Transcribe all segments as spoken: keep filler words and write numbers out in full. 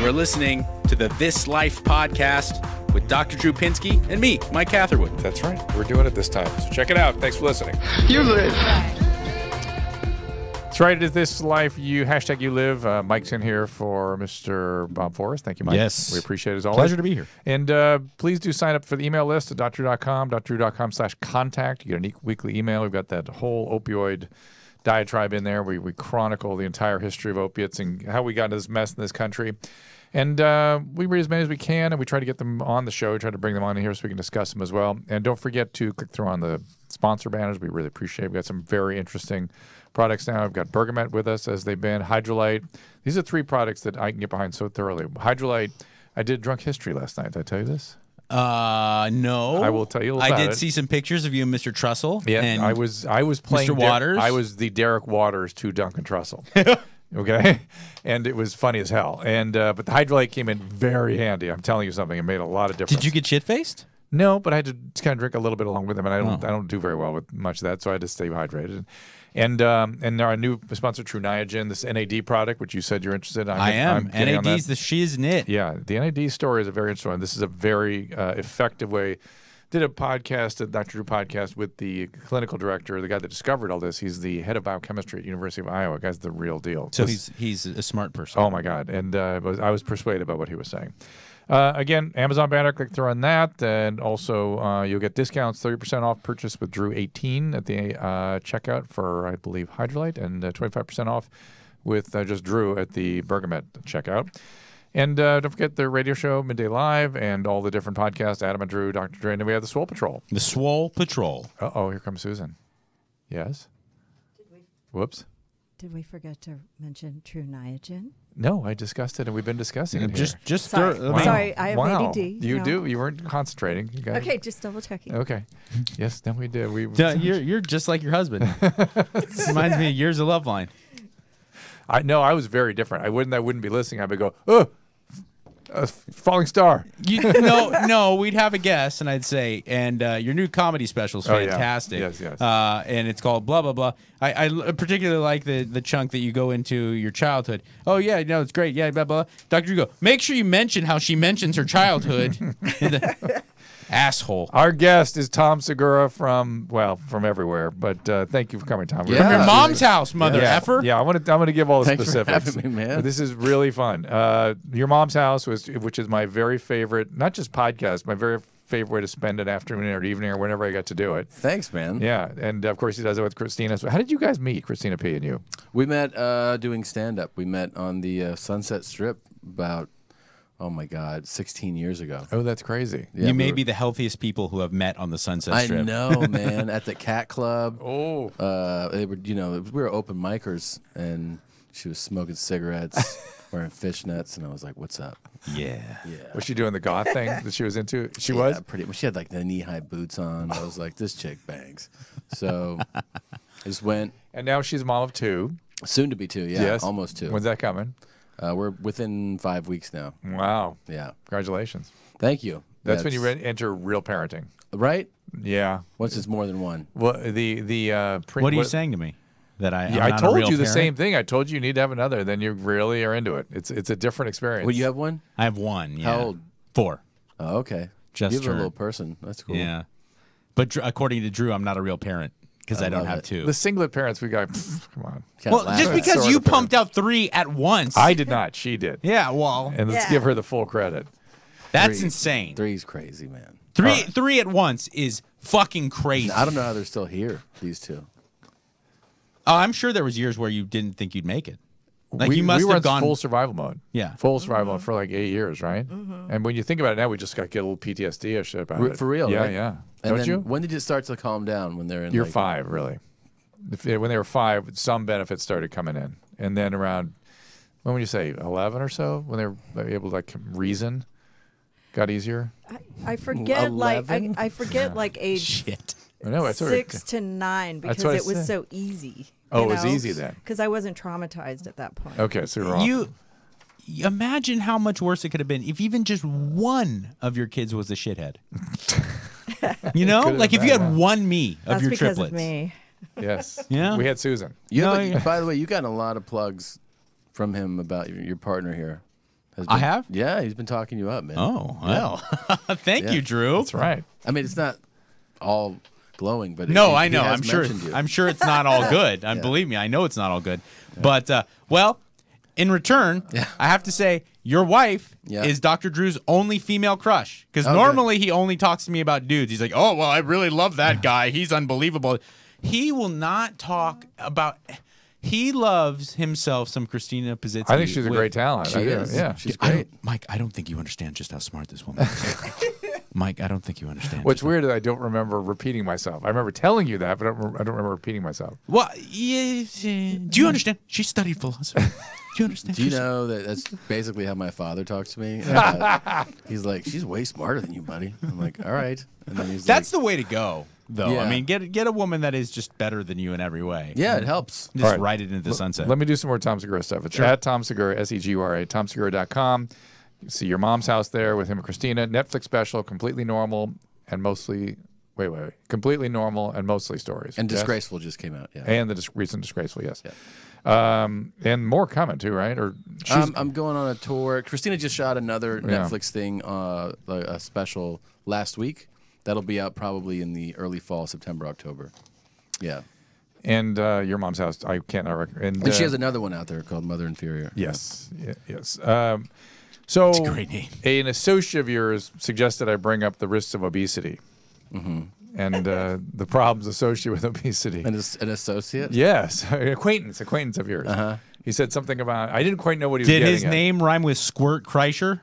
You're listening to the This Life Podcast with Doctor Drew Pinsky and me, Mike Catherwood. That's right. We're doing it this time. So check it out. Thanks for listening. You live. That's right. It is This Life. You hashtag you live. Uh, Mike's in here for Mister Bob Forrest. Thank you, Mike. Yes. We appreciate it as always. Pleasure to be here. And uh, please do sign up for the email list at Doctor Drew dot com, Doctor Drew dot com slash contact. You get a weekly email. We've got that whole opioid diatribe in there. We, we chronicle the entire history of opiates and how we got into this mess in this country. And uh, we read as many as we can, and we try to get them on the show. We try to bring them on in here so we can discuss them as well. And don't forget to click through on the sponsor banners. We really appreciate it. We've got some very interesting products now. I've got Bergamet with us, as they've been. Hydrolyte. These are three products that I can get behind so thoroughly. Hydrolyte, I did Drunk History last night. Did I tell you this? Uh, no. I will tell you about it. I did it. see some pictures of you and Mister Trussell. Yeah, and I was, I was playing Mister Waters. Der I was the Derek Waters to Duncan Trussell. Okay, and it was funny as hell. And uh, but the Hydrolyte came in very handy. I'm telling you something. It made a lot of difference. Did you get shit faced? No, but I had to kind of drink a little bit along with them, and I don't, oh. I don't do very well with much of that, so I had to stay hydrated. And um, and our new sponsor, True Niagen, this N A D product, which you said you're interested in. I'm, I am. N A D's the shiznit. Yeah, the N A D story is a very interesting one. This is a very uh, effective way. Did a podcast, a Doctor Drew podcast, with the clinical director, the guy that discovered all this. He's the head of biochemistry at University of Iowa. The guy's the real deal. So this, he's he's a smart person. Oh, my God. And uh, I was persuaded by what he was saying. Uh, again, Amazon banner, click through on that. And also, uh, you'll get discounts, thirty percent off purchase with Drew eighteen at the uh, checkout for, I believe, Hydrolyte, and uh, twenty-five percent off with uh, just Drew at the Bergamet checkout. And uh, don't forget the radio show, Midday Live, and all the different podcasts, Adam and Drew, Doctor Drew, and then we have the Swole Patrol. The Swole Patrol. Uh-oh, here comes Susan. Yes? Did we, Whoops. Did we forget to mention True Niagen? No, I discussed it, and we've been discussing it just, here. Just Sorry, throw, wow. Sorry I have wow. A D D. You no. do? You weren't concentrating. You okay, it. just double checking. Okay. Yes, then we did. We, Duh, you're, you're just like your husband. This reminds me of Years of Love Line. I No, I was very different. I wouldn't I wouldn't be listening. I would go, oh, a falling star. You, no, no, we'd have a guest, and I'd say, and uh, your new comedy special is fantastic. Oh, yeah. Yes, yes. Uh, and it's called blah, blah, blah. I, I particularly like the, the chunk that you go into your childhood. Oh, yeah, no, it's great. Yeah, blah, blah. Doctor Drew, go, make sure you mention how she mentions her childhood. Asshole. Our guest is Tom Segura from, well, from everywhere. But uh, thank you for coming, Tom. Yeah. From your mom's house, mother yeah. effer. Yeah, I want to. I'm going to give all the Thanks specifics. For having me, man. This is really fun. Uh, Your Mom's House, was, which is my very favorite, not just podcast, my very favorite way to spend an afternoon or evening or whenever I got to do it. Thanks, man. Yeah, and of course he does it with Christina. So how did you guys meet, Christina P and you? We met uh, doing stand-up. We met on the uh, Sunset Strip about. Oh, my God, sixteen years ago. Oh, that's crazy. Yeah, you may we were... be the healthiest people who have met on the Sunset Strip. I know, man. At the Cat Club. Oh. Uh, they were, you know, we were open micers, and she was smoking cigarettes, wearing fishnets, and I was like, what's up? Yeah. yeah. Was she doing the goth thing that she was into? She yeah, was? Pretty much. She had, like, the knee-high boots on. I was like, this chick bangs. So I just went. And now she's a mom of two. Soon to be two, yeah. Yes. Almost two. When's that coming? Uh, we're within five weeks now. Wow. Yeah. Congratulations. Thank you. That's, That's when you re enter real parenting. Right? Yeah. Once it's more than one. Well, the, the, uh, pre what are you what, saying to me? That I, yeah, I told you parent? the same thing. I told you you need to have another. Then you really are into it. It's, it's a different experience. Well, you have one? I have one. Yeah. How old? Four. Oh, okay. Just You're a little person. That's cool. Yeah. But according to Drew, I'm not a real parent. Because I, I don't have it. two. The singlet parents we got. Pff, come on. Can't well, just because you pumped out three at once. I did not. She did. Yeah. Well. And let's yeah. give her the full credit. That's three, insane. Three's crazy, man. Three, right. three at once is fucking crazy. I don't know how they're still here. These two. Oh, I'm sure there was years where you didn't think you'd make it. Like we, you must we were have gone full survival mode. Yeah, full survival mm-hmm. mode for like eight years, right? Mm-hmm. And when you think about it now, we just got to get a little P T S D-ish about it. For real, yeah, right? yeah. And Don't you? When did it start to calm down? When they're in you're like five, really. If, when they were five, some benefits started coming in, and then around when would you say eleven or so, when they were able to like reason, got easier. I, I forget eleven? like I, I forget yeah. like age Shit. No, six to nine because it was so easy. Oh, you know? It was easy then. Because I wasn't traumatized at that point. Okay, so you're wrong. You, you imagine how much worse it could have been if even just one of your kids was a shithead. You know? Like if you had one me of That's your triplets. That's because of me. Yes. Yeah. We had Susan. You know, by the way, you got a lot of plugs from him about your, your partner here. Been, I have? Yeah, he's been talking you up, man. Oh, well. Yeah. Thank yeah. you, Drew. That's right. I mean, it's not all glowing, but no, it, I know. I'm sure. You. I'm sure it's not all good. I yeah. believe me. I know it's not all good. Yeah. But uh, well, in return, yeah. I have to say your wife yeah. is Doctor Drew's only female crush, because oh, normally good. he only talks to me about dudes. He's like, oh well, I really love that guy. He's unbelievable. He will not talk about. He loves himself some Christina Pizzizzi. I think she's a with, great talent. She I is. Yeah, she's I great. Mike, I don't think you understand just how smart this woman is. Mike, I don't think you understand. What's weird is I don't remember repeating myself. I remember telling you that, but I don't, I don't remember repeating myself. Well, yeah, she, do you understand? She studied philosophy. Do you understand? Do you know that that's basically how my father talks to me? Uh, he's like, she's way smarter than you, buddy. I'm like, all right. And then he's that's like, the way to go. Though yeah. I mean, get get a woman that is just better than you in every way. Yeah, it helps. Just right. ride it into the L sunset. Let me do some more Tom Segura stuff. It's sure. at Tom Segura, S E G U R A, Tom Segura dot com. You see Your Mom's House there with him and Christina. Netflix special, completely normal and mostly. Wait, wait, wait. Completely normal and mostly stories. And yes? Disgraceful just came out. Yeah. And the dis recent Disgraceful, yes. Yeah. Um, and more coming too, right? Or um, I'm going on a tour. Christina just shot another yeah. Netflix thing, uh, a special last week. That'll be out probably in the early fall, September, October. Yeah. And uh, Your Mom's House, I can't not recommend. And, and she uh, has another one out there called Mother Inferior. Yes, yeah. Yeah, yes. Um, so that's a great name. A, an associate of yours suggested I bring up the risks of obesity mm-hmm. and uh, the problems associated with obesity. An, an associate? Yes, an acquaintance, acquaintance of yours. Uh-huh. He said something about, I didn't quite know what he Did was getting Did his name at. rhyme with Squirt Kreischer?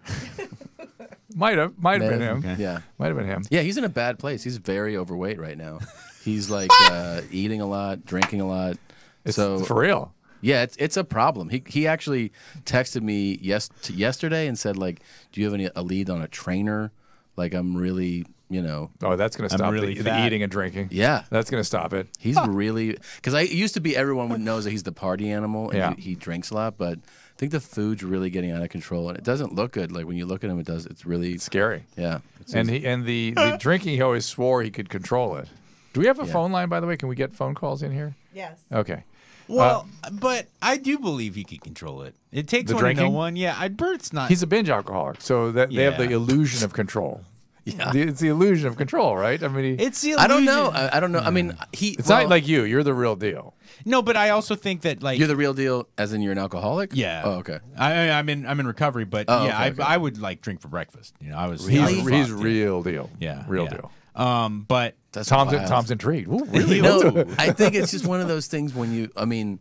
Might have, might have been him. Okay. Yeah, might have been him. Yeah, he's in a bad place. He's very overweight right now. He's like uh, eating a lot, drinking a lot. It's so for real. Yeah, it's it's a problem. He he actually texted me yes yesterday and said like, "Do you have any a lead on a trainer? Like, I'm really, you know." Oh, that's gonna stop really the, the eating and drinking. Yeah, that's gonna stop it. He's huh. really because I used to be everyone knows that he's the party animal and yeah. he, he drinks a lot, but. I think the food's really getting out of control, and it doesn't look good. Like when you look at him, it does. It's really it's scary. Yeah. It's and he and the, the drinking, he always swore he could control it. Do we have a yeah. phone line, by the way? Can we get phone calls in here? Yes. Okay. Well, uh, but I do believe he can control it. It takes one drinking? to know one. Yeah. I, Bert's not. He's a binge alcoholic, so that yeah. they have the illusion of control. Yeah, it's the illusion of control, right? I mean, he, it's the illusion. I don't know. I, I don't know. I mean, he. It's well, not like you. You're the real deal. No, but I also think that like you're the real deal, as in you're an alcoholic. Yeah. Oh, okay. I, I'm in. I'm in recovery, but oh, yeah, okay, I, okay. I would like drink for breakfast. You know, I was. He's, I was he's fucked, real yeah. deal. Yeah, real yeah. deal. Um, but that's Tom's wild. Tom's intrigued. Ooh, really? No, I think it's just one of those things when you. I mean,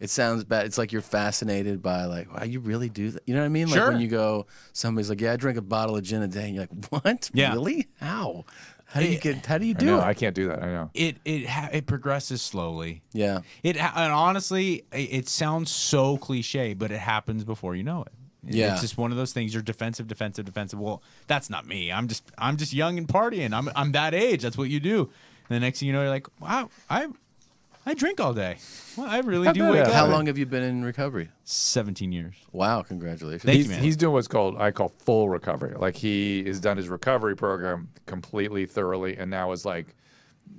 it sounds bad. It's like you're fascinated by like, wow, you really do that. You know what I mean? Like sure. when you go, somebody's like, yeah, I drink a bottle of gin a day. And you're like, what? Yeah. Really? How? How do it, you get? How do you do I know, it? I can't do that. I know. It it ha it progresses slowly. Yeah. It and honestly, it, it sounds so cliche, but it happens before you know it. it. Yeah. It's just one of those things. You're defensive, defensive, defensive. Well, that's not me. I'm just I'm just young and partying. I'm I'm that age. That's what you do. And the next thing you know, you're like, wow, I. I drink all day. Well, I really How do wake up. How long have you been in recovery? seventeen years. Wow, congratulations. Thank he's, you, man. He's doing what's called, I call full recovery. Like he has done his recovery program completely, thoroughly, and now is like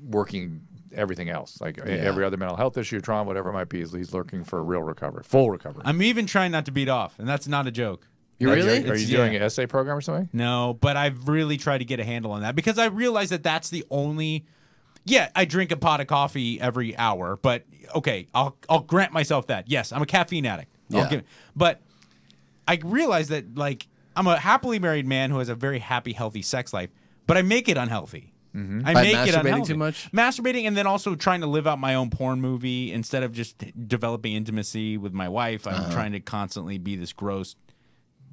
working everything else. Like yeah. every other mental health issue, trauma, whatever it might be, he's looking for a real recovery, full recovery. I'm even trying not to beat off, and that's not a joke. You no, really? Are you yeah. doing an essay program or something? No, but I've really tried to get a handle on that because I realized that that's the only... Yeah, I drink a pot of coffee every hour, but okay, I'll I'll grant myself that. Yes, I'm a caffeine addict. I'll yeah. give it. But I realize that like I'm a happily married man who has a very happy, healthy sex life, but I make it unhealthy. Mm-hmm. I By make it unhealthy. Too much? Masturbating and then also trying to live out my own porn movie instead of just developing intimacy with my wife. I'm uh-huh. trying to constantly be this gross,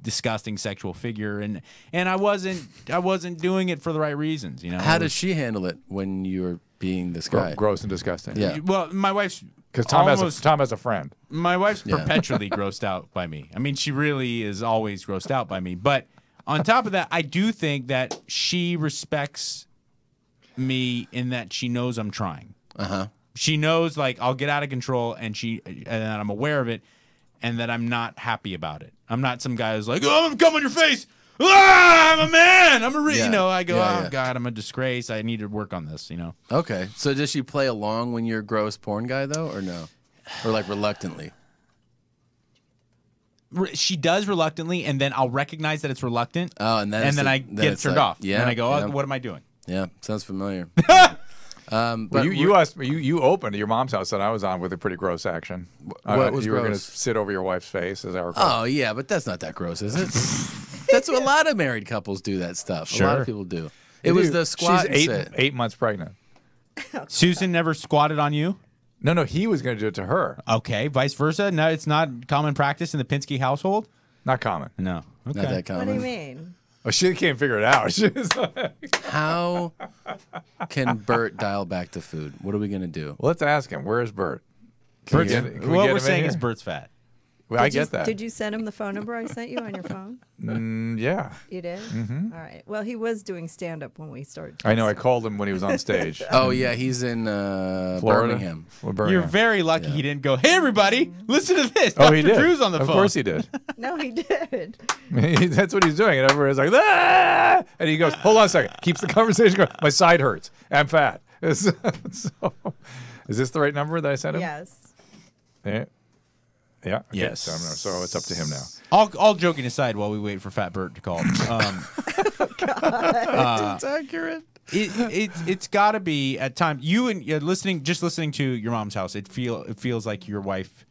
disgusting sexual figure, and and I wasn't I wasn't doing it for the right reasons, you know. How was, does she handle it when you're being this guy? Gross and disgusting. Yeah. Well, my wife's because Tom almost, has a, Tom has a friend. My wife's yeah. perpetually grossed out by me. I mean, she really is always grossed out by me. But on top of that, I do think that she respects me in that she knows I'm trying. Uh huh. She knows like I'll get out of control, and she and that I'm aware of it, and that I'm not happy about it. I'm not some guy who's like, oh, I'm coming in your face. Ah, I'm a man. I'm a re yeah. you know, I go, yeah, oh, yeah. God, I'm a disgrace. I need to work on this, you know. Okay. So does she play along when you're a gross porn guy, though, or no? Or, like, reluctantly? re she does reluctantly, and then I'll recognize that it's reluctant. Oh, and then and then a, I then get turned like, off. Yeah, and I go, oh, yeah. what am I doing? Yeah, sounds familiar. Um, but well, you you, asked, you you opened Your Mom's House that I was on with a pretty gross action. What uh, was you gross? Were going to sit over your wife's face, as I recall. Oh yeah, but that's not that gross, is it? That's a lot of married couples do that stuff. Sure. A lot of people do. It you was do. the squat. She's eight, set. eight months pregnant. Susan never squatted on you? No, no, he was going to do it to her. Okay, vice versa? No, it's not common practice in the Pinsky household? Not common. No. Okay. Not that common. What do you mean? Oh, she can't figure it out. She was like... How can Bert dial back the food? What are we going to do? Well, let's ask him. Where is Bert? Can Bert's, we get, can what we we're saying is Bert's fat. Well, did I get you, that. Did you send him the phone number I sent you on your phone? Mm, yeah. You did? Mm-hmm. All right. Well, he was doing stand-up when we started. I know. I called him when he was on stage. Oh, yeah. He's in uh, Florida. Birmingham. Well, Birmingham. You're very lucky yeah. he didn't go, hey, everybody, listen to this. Oh, Doctor he did. Drew's on the of phone. Of course he did. No, he did. That's what he's doing. And everybody's like, ah! And he goes, hold on a second. Keeps the conversation going. My side hurts. I'm fat. So, is this the right number that I sent him? Yes. Yeah. Yeah. Okay. Yes. So, so it's up to him now. All, all joking aside, while we wait for Fat Bert to call. Um, oh God, uh, it's accurate. It, it it's got to be at times. You and uh, listening, just listening to Your Mom's House, it feel it feels like your wife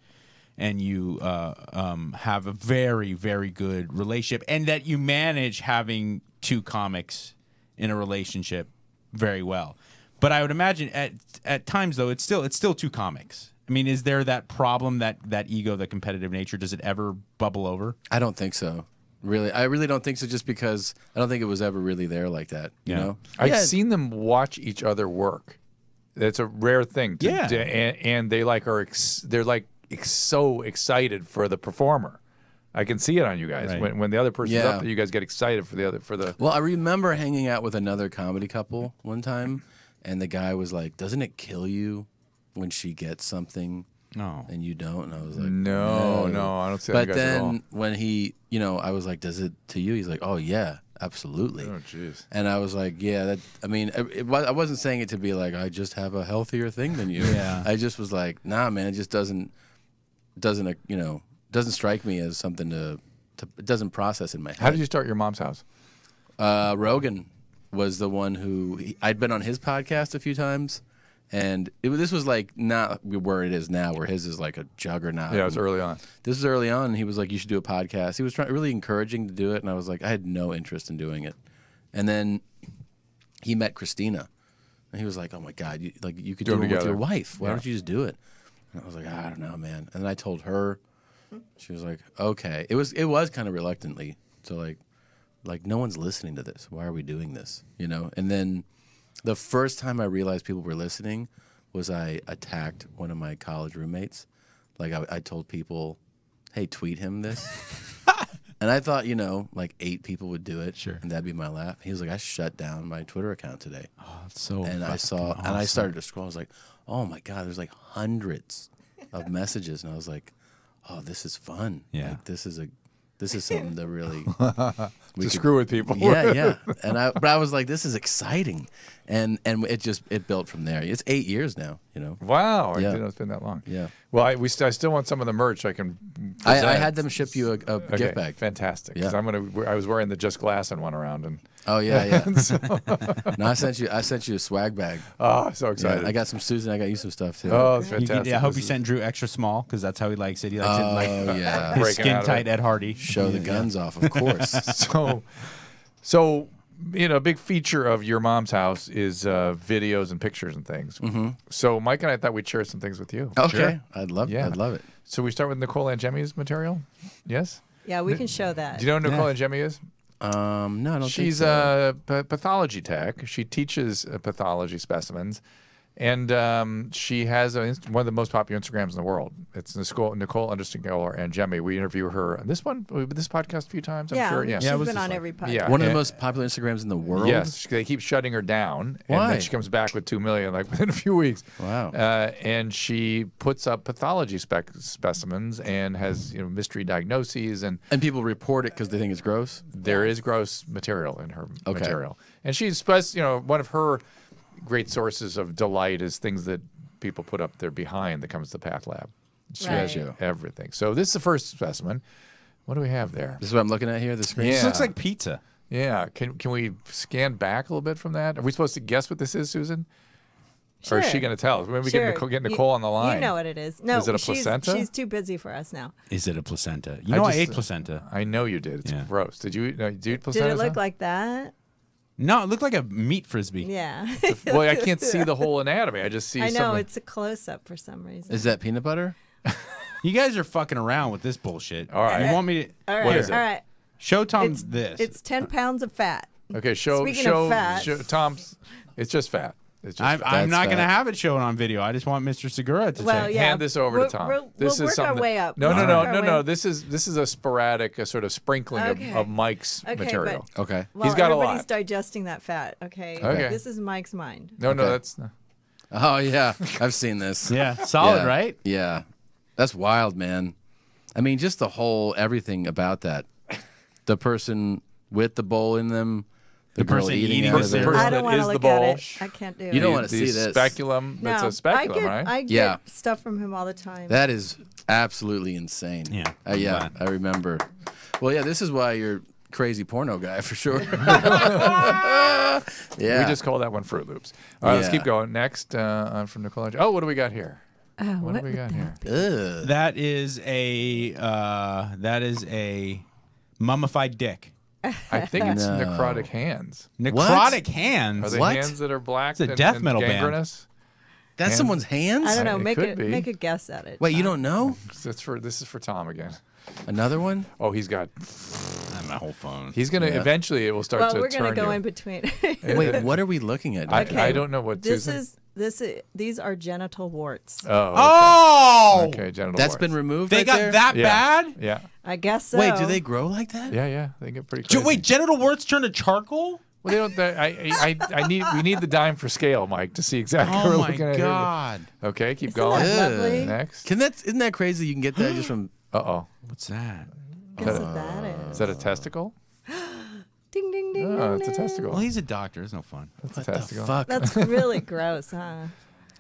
and you uh, um, have a very very good relationship, and that you manage having two comics in a relationship very well. But I would imagine at at times though, it's still it's still two comics. I mean, is there that problem, that that ego, that competitive nature? Does it ever bubble over? I don't think so. Really, I really don't think so. Just because I don't think it was ever really there like that. You yeah. know, I've yeah. seen them watch each other work. That's a rare thing. To, yeah, to, and, and they like are ex, they're like ex, so excited for the performer. I can see it on you guys right. when when the other person's yeah. up. You guys get excited for the other for the. Well, I remember hanging out with another comedy couple one time, and the guy was like, "Doesn't it kill you when she gets something no. and you don't?" And I was like, no, no, no I don't see that. But then when he, you know, I was like, does it to you? He's like, oh, yeah, absolutely. Oh, jeez. And I was like, yeah, that, I mean, it, it, I wasn't saying it to be like, I just have a healthier thing than you. Yeah. I just was like, nah, man, it just doesn't, doesn't, you know, doesn't strike me as something to, to it doesn't process in my head. How did you start Your Mom's House? Uh, Rogan was the one who, he, I'd been on his podcast a few times. And it, this was like not where it is now, where his is like a juggernaut. Yeah, it was early on. This was early on, and he was like, you should do a podcast. He was trying, really encouraging to do it, and I was like, I had no interest in doing it. And then he met Christina, and he was like, oh, my God, you, like, you could do, do it together. With your wife. Why yeah. don't you just do it? And I was like, I don't know, man. And then I told her. She was like, okay. It was, it was kind of reluctantly. So, like, like, no one's listening to this. Why are we doing this? You know? And then... the first time I realized people were listening was I attacked one of my college roommates. Like, I, I told people, hey, tweet him this. And I thought, you know, like eight people would do it. Sure. And that'd be my laugh. He was like, I shut down my Twitter account today. Oh, that's so And I saw, awesome. and I started to scroll. I was like, oh, my God, there's like hundreds of messages. And I was like, oh, this is fun. Yeah. Like, this is a. This is something that really to could, screw with people. Yeah, yeah. And I, but I was like, this is exciting, and and it just it built from there. It's eight years now, you know. Wow, yeah. I didn't know it's been that long. Yeah. Well, I we st I still want some of the merch. I can. I, I had them ship you a, a okay, gift bag. Fantastic. Yeah. I'm gonna. I was wearing the Just Glass and one around and. Oh yeah, yeah. So no, I sent you. I sent you a swag bag. Oh, so excited! Yeah, I got some Susan. I got you some stuff too. Oh, that's fantastic! You, yeah, I hope this you is... sent Drew extra small because that's how he likes it. He likes oh, it like yeah. his Breaking skin tight Ed Hardy. Show yeah, the guns yeah. off, of course. so, so you know, a big feature of Your Mom's House is uh, videos and pictures and things. Mm-hmm. So Mike and I thought we'd share some things with you. Okay, sure. I'd love. Yeah. I'd love it. So we start with Nicole Angemi's material. Yes. Yeah, we N can show that. Do you know who Nicole yeah. Angemi is? Um, no, I don't She's think so. She's a pathology tech. She teaches pathology specimens, and um, she has a, one of the most popular Instagrams in the world. It's Nicole Nicole underscore Angemi. We interview her on this one, this podcast a few times. I'm yeah, sure. Yeah, she's yeah, been on like, every podcast. Yeah. One of the most popular Instagrams in the world. Yes, they keep shutting her down, Why? and then she comes back with two million like within a few weeks. Wow. Uh, and she puts up pathology spec specimens and has you know mystery diagnoses and and people report it because they think it's gross. There is gross material in her okay. material, and she's you know one of her. great sources of delight is things that people put up there behind that comes to the Path Lab. She right. has everything. So this is the first specimen. What do we have there? This is what I'm looking at here, the screen. Yeah. This looks like pizza. Yeah. Can, can we scan back a little bit from that? Are we supposed to guess what this is, Susan? Sure. Or is she going to tell us? Maybe we sure. get, Nicole, get Nicole you, on the line. You know what it is. No, is it a she's, placenta? She's too busy for us now. Is it a placenta? You know I, just, I ate placenta. I know you did. It's yeah. gross. Did you, uh, did you eat placenta? Did it look like that? No, it looked like a meat frisbee. Yeah. a, well, I can't see the whole anatomy. I just see something. I know. Something. It's a close-up for some reason. Is that peanut butter? You guys are fucking around with this bullshit. All right. You want me to... All right. What is it? All right. Show Tom it's, this. It's ten pounds of fat. Okay, show... Speaking show, of fat. Show, Tom's... It's just fat. Just, I'm, I'm not going to have it shown on video. I just want Mister Segura to well, take. Yeah. hand this over we're, to Tom. We'll, this we'll is work something our way up. No, no, no, no, no. This is this is a sporadic, a sort of sprinkling okay. of, of Mike's okay, material. But, okay, well, he's got a lot. Everybody's digesting that fat. Okay, okay. This is Mike's mind. No, okay. no, that's. Not... Oh yeah, I've seen this. yeah, solid, yeah. right? Yeah, that's wild, man. I mean, just the whole everything about that. The person with the bowl in them. The, the person eating, eating it. The person I don't want to look at it. I can't do it. You don't want to see this. Speculum. No, that's a speculum, I get, right? I get yeah. stuff from him all the time. That is absolutely insane. Yeah. Uh, yeah, I remember. Well, yeah, this is why you're crazy porno guy for sure. yeah. We just call that one Fruit Loops. All right, yeah. let's keep going. Next, uh, I'm from Nicole. Oh, what do we got here? Uh, what, what do we got here? Ugh. That is a uh, that is a mummified dick. I think it's no. necrotic hands. Necrotic what? hands? Are they what? hands that are black? It's a and, death and metal gangrenous? band. That's hands? someone's hands? I don't know. It make, a, make a guess at it. Wait, Tom. you don't know? That's for, this is for Tom again. Another one? Oh, he's got my whole phone. He's going to yeah. eventually it will start well, to we're turn we're going to go you. in between. Wait, what are we looking at? I, okay. I don't know what this is. This is, these are genital warts. Oh. Okay, oh! okay genital That's warts. been removed. They right got there? that yeah. bad? Yeah. I guess so. Wait, do they grow like that? Yeah, yeah. They get pretty crazy. Wait, genital warts turn to charcoal? Well, they don't. They, I, I, I need. We need the dime for scale, Mike, to see exactly. Oh my we're god. At okay, keep isn't going. That lovely? Next. Can that? Isn't that crazy? You can get that just from. Uh oh. What's that? Guess uh, what that is. Is that a testicle? Ding, ding, ding, oh, ding, it's a testicle. Well, he's a doctor. It's no fun. That's what a testicle. The fuck? That's really gross, huh?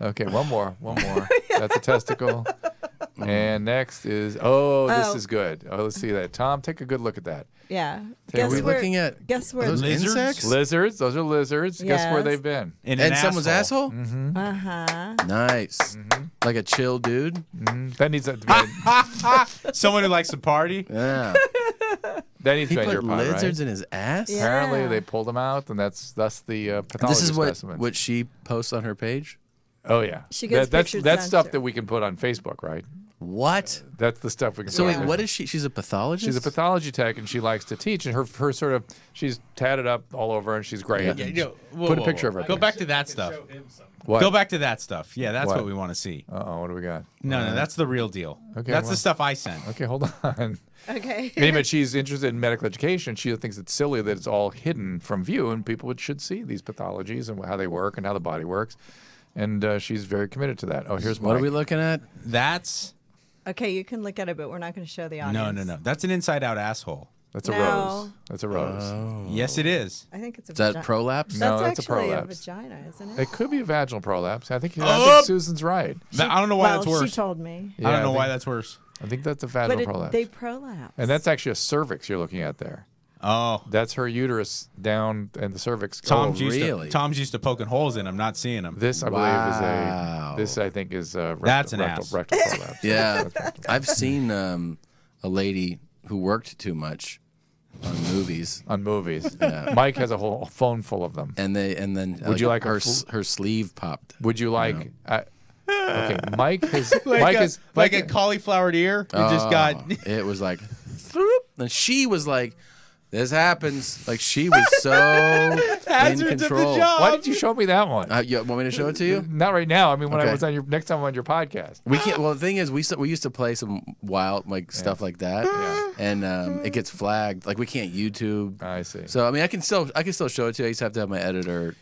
Okay, one more. One more. That's a testicle. And next is, oh, this oh. is good. Oh, let's see that. Tom, take a good look at that. Yeah. Guess are we where, looking at guess where, are those lizards? insects? Lizards. Those are lizards. Yes. Guess where they've been? In an someone's asshole? Mm-hmm. Uh-huh. Nice. Mm-hmm. Like a chill dude? Mm-hmm. That needs to be someone who likes to party? Yeah. That needs he to be your pie, lizards right? in his ass? Yeah. Apparently, they pulled them out, and that's that's the uh, pathologist This is what, what she posts on her page? Oh, yeah. She gets that, that's that's stuff her. that we can put on Facebook, right? What? Uh, that's the stuff we can so put So, wait, on what is she? She's a pathologist? She's a pathology tech, and she likes to teach, and her her sort of, she's tatted up all over, and she's great. Yeah, yeah, you know, whoa, put whoa, a picture whoa, whoa. of her. Go there. back to that stuff. What? Go back to that stuff. Yeah, that's what, what we want to see. Uh-oh, what do we got? No, right. no, that's the real deal. Okay, That's well, the stuff I sent. Okay, hold on. Okay. Anyway, she's interested in medical education. She thinks it's silly that it's all hidden from view, and people should see these pathologies and how they work and how the body works. And uh, she's very committed to that. Oh, here's What Mike. are we looking at? That's... Okay, you can look at it, but we're not going to show the audience. No, no, no. That's an inside-out asshole. That's no. a rose. That's a rose. Oh. Yes, it is. I think it's a vagina. Is that prolapse? No, that's, that's a prolapse. a vagina, isn't it? It could be a vaginal prolapse. I think, oh! I think Susan's right. She, I don't know why well, that's worse. she told me. Yeah, I don't know I think, why that's worse. I think that's a vaginal but it, prolapse. They prolapse. And that's actually a cervix you're looking at there. Oh. That's her uterus down and the cervix. Tom's, oh, used, really? to, Tom's used to poking holes in them, not seeing them. This, I wow. believe, is a, this I think is a rectal, that's an rectal, ass. rectal prolapse. Yeah. I've seen um, a lady who worked too much on movies. On movies. Yeah. Mike has a whole phone full of them. And they and then would like, you like her, her sleeve popped. Would you like... You know? I, okay, Mike has... like Mike a, is, like, like a, a cauliflowered ear? It oh, just got... It was like... And she was like... This happens. Like, she was so in control. Why did you show me that one? Uh, you want me to show it to you? Not right now. I mean, when okay. I was on your next time I'm on your podcast. We can't. Well, the thing is, we we used to play some wild like yeah. stuff like that, yeah. and um, it gets flagged. Like, we can't YouTube. I see. So I mean, I can still I can still show it to you. I just have to have my editor.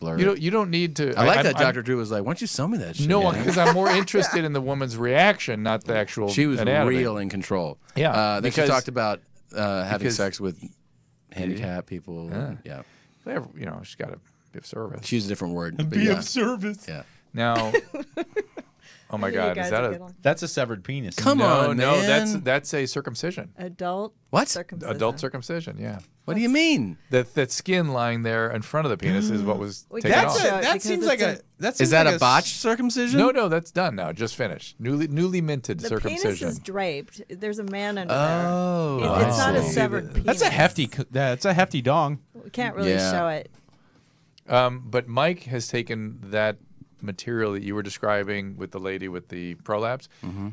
Blurred. You don't. You don't need to. I like I, that. I'm, Doctor Drew was like, "Why don't you sell me that shit?" No, because I'm more interested in the woman's reaction, not the actual. She was anatomy. real in control. Yeah, uh, then she talked about. Uh, having because, sex with handicapped people, yeah. yeah. They have, you know, she's got to be of service. She's a different word. But be yeah. of service. Yeah. Now, Oh my God, is that a, that's a severed penis. Come no, on, man. No, that's that's a circumcision. Adult what? Circumcision. Adult circumcision, yeah. What that's, do you mean? That that skin lying there in front of the penis is what was taken that's off. A, that seems like a, that seems Is that like a botched circumcision? No, no, that's done now. Just finished. Newly newly minted the circumcision. The penis is draped. There's a man under oh, there. It's, it's not a severed penis. That's a hefty that's a hefty dong. We can't really yeah. show it. Um, but Mike has taken that material that you were describing with the lady with the prolapse mm-hmm.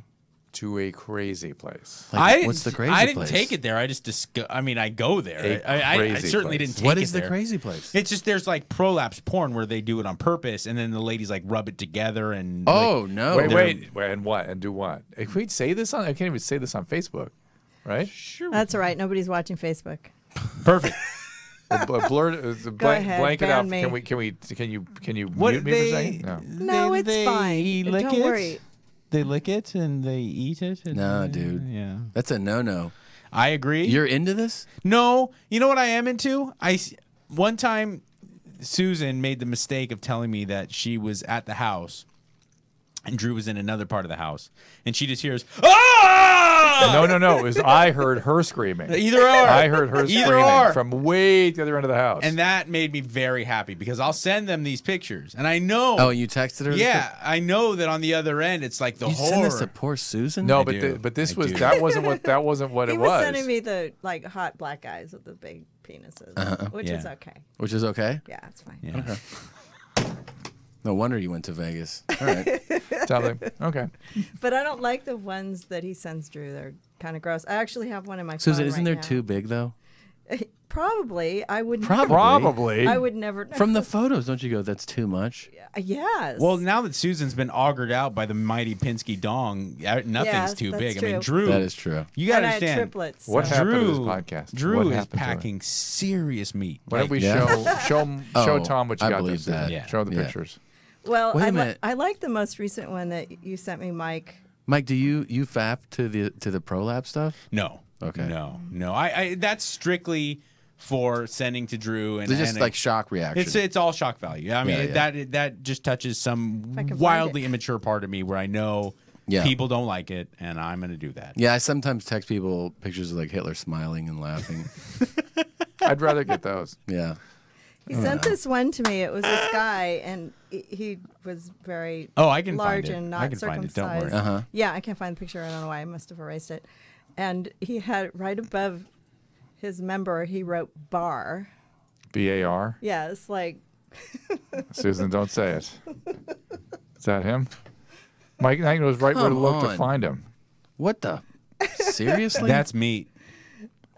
to a crazy place. Like, I what's the crazy I didn't place? take it there. I just discuss, I mean, I go there. I, I, I certainly place. didn't take it there. What is the there. crazy place? It's just there's like prolapse porn where they do it on purpose, and then the ladies like rub it together and. Oh like, no! Wait, wait, wait, and what? And do what? If we'd say this on, I can't even say this on Facebook, right? Sure. That's all right. Nobody's watching Facebook. Perfect. A blurred, a blank, ahead, blanket out. Me. Can we? Can we? Can you? Can you what, mute me they, for a second? No, no it's they fine. Lick Don't it. worry. They lick it and they eat it. And no, they, dude. Yeah, that's a no-no. I agree. You're into this? No. You know what I am into? I one time, Susan made the mistake of telling me that she was at the house, and Drew was in another part of the house, and she just hears ah. No, no, no. It was I heard her screaming. Either or. I heard her Either screaming or. from way to the other end of the house. And that made me very happy because I'll send them these pictures. And I know. Oh, you texted her? Yeah. I know that on the other end, it's like the you horror. You send this to poor Susan? No, I but the, but this I was, do. that wasn't what, that wasn't what he it was. He was sending me the like hot black guys with the big penises, uh-huh. which yeah. is okay. Which is okay? Yeah, it's fine. Yeah. Okay. No wonder you went to Vegas. All right. Totally. Okay. But I don't like the ones that he sends Drew. They're kind of gross. I actually have one in my Susan, phone isn't right there now. Too big, though? Probably. I would Probably. Never, Probably. I would never. From the photos, don't you go, that's too much? Yes. Well, now that Susan's been augured out by the mighty Pinsky dong, nothing's yes, too big. True. I mean, Drew. That is true. You got to understand. Triplets, so. What happened Drew, to this podcast? Drew what is packing serious meat. Why don't we yeah. show, show, show oh, Tom what you I got? I believe that. Yeah. Show the yeah. pictures. Well, I, li I like the most recent one that you sent me, Mike. Mike, do you you fap to the to the prolapse stuff? No. Okay. No, no. I, I that's strictly for sending to Drew and it's just and like it, shock reaction. It's it's all shock value. I mean yeah, yeah. that it, that just touches some wildly immature part of me where I know yeah. people don't like it, and I'm going to do that. Yeah, I sometimes text people pictures of like Hitler smiling and laughing. I'd rather get those. Yeah. He sent this one to me. It was this guy, and he was very oh, I can large find it. and not I can circumcised. Find it. Don't worry. Uh-huh. Yeah, I can't find the picture. I don't know why. I must have erased it. And he had right above his member, he wrote bar. B A R? Yeah, it's like. Susan, don't say it. Is that him? Mike knows right Come where to look on. to find him. What the? Seriously? That's meat.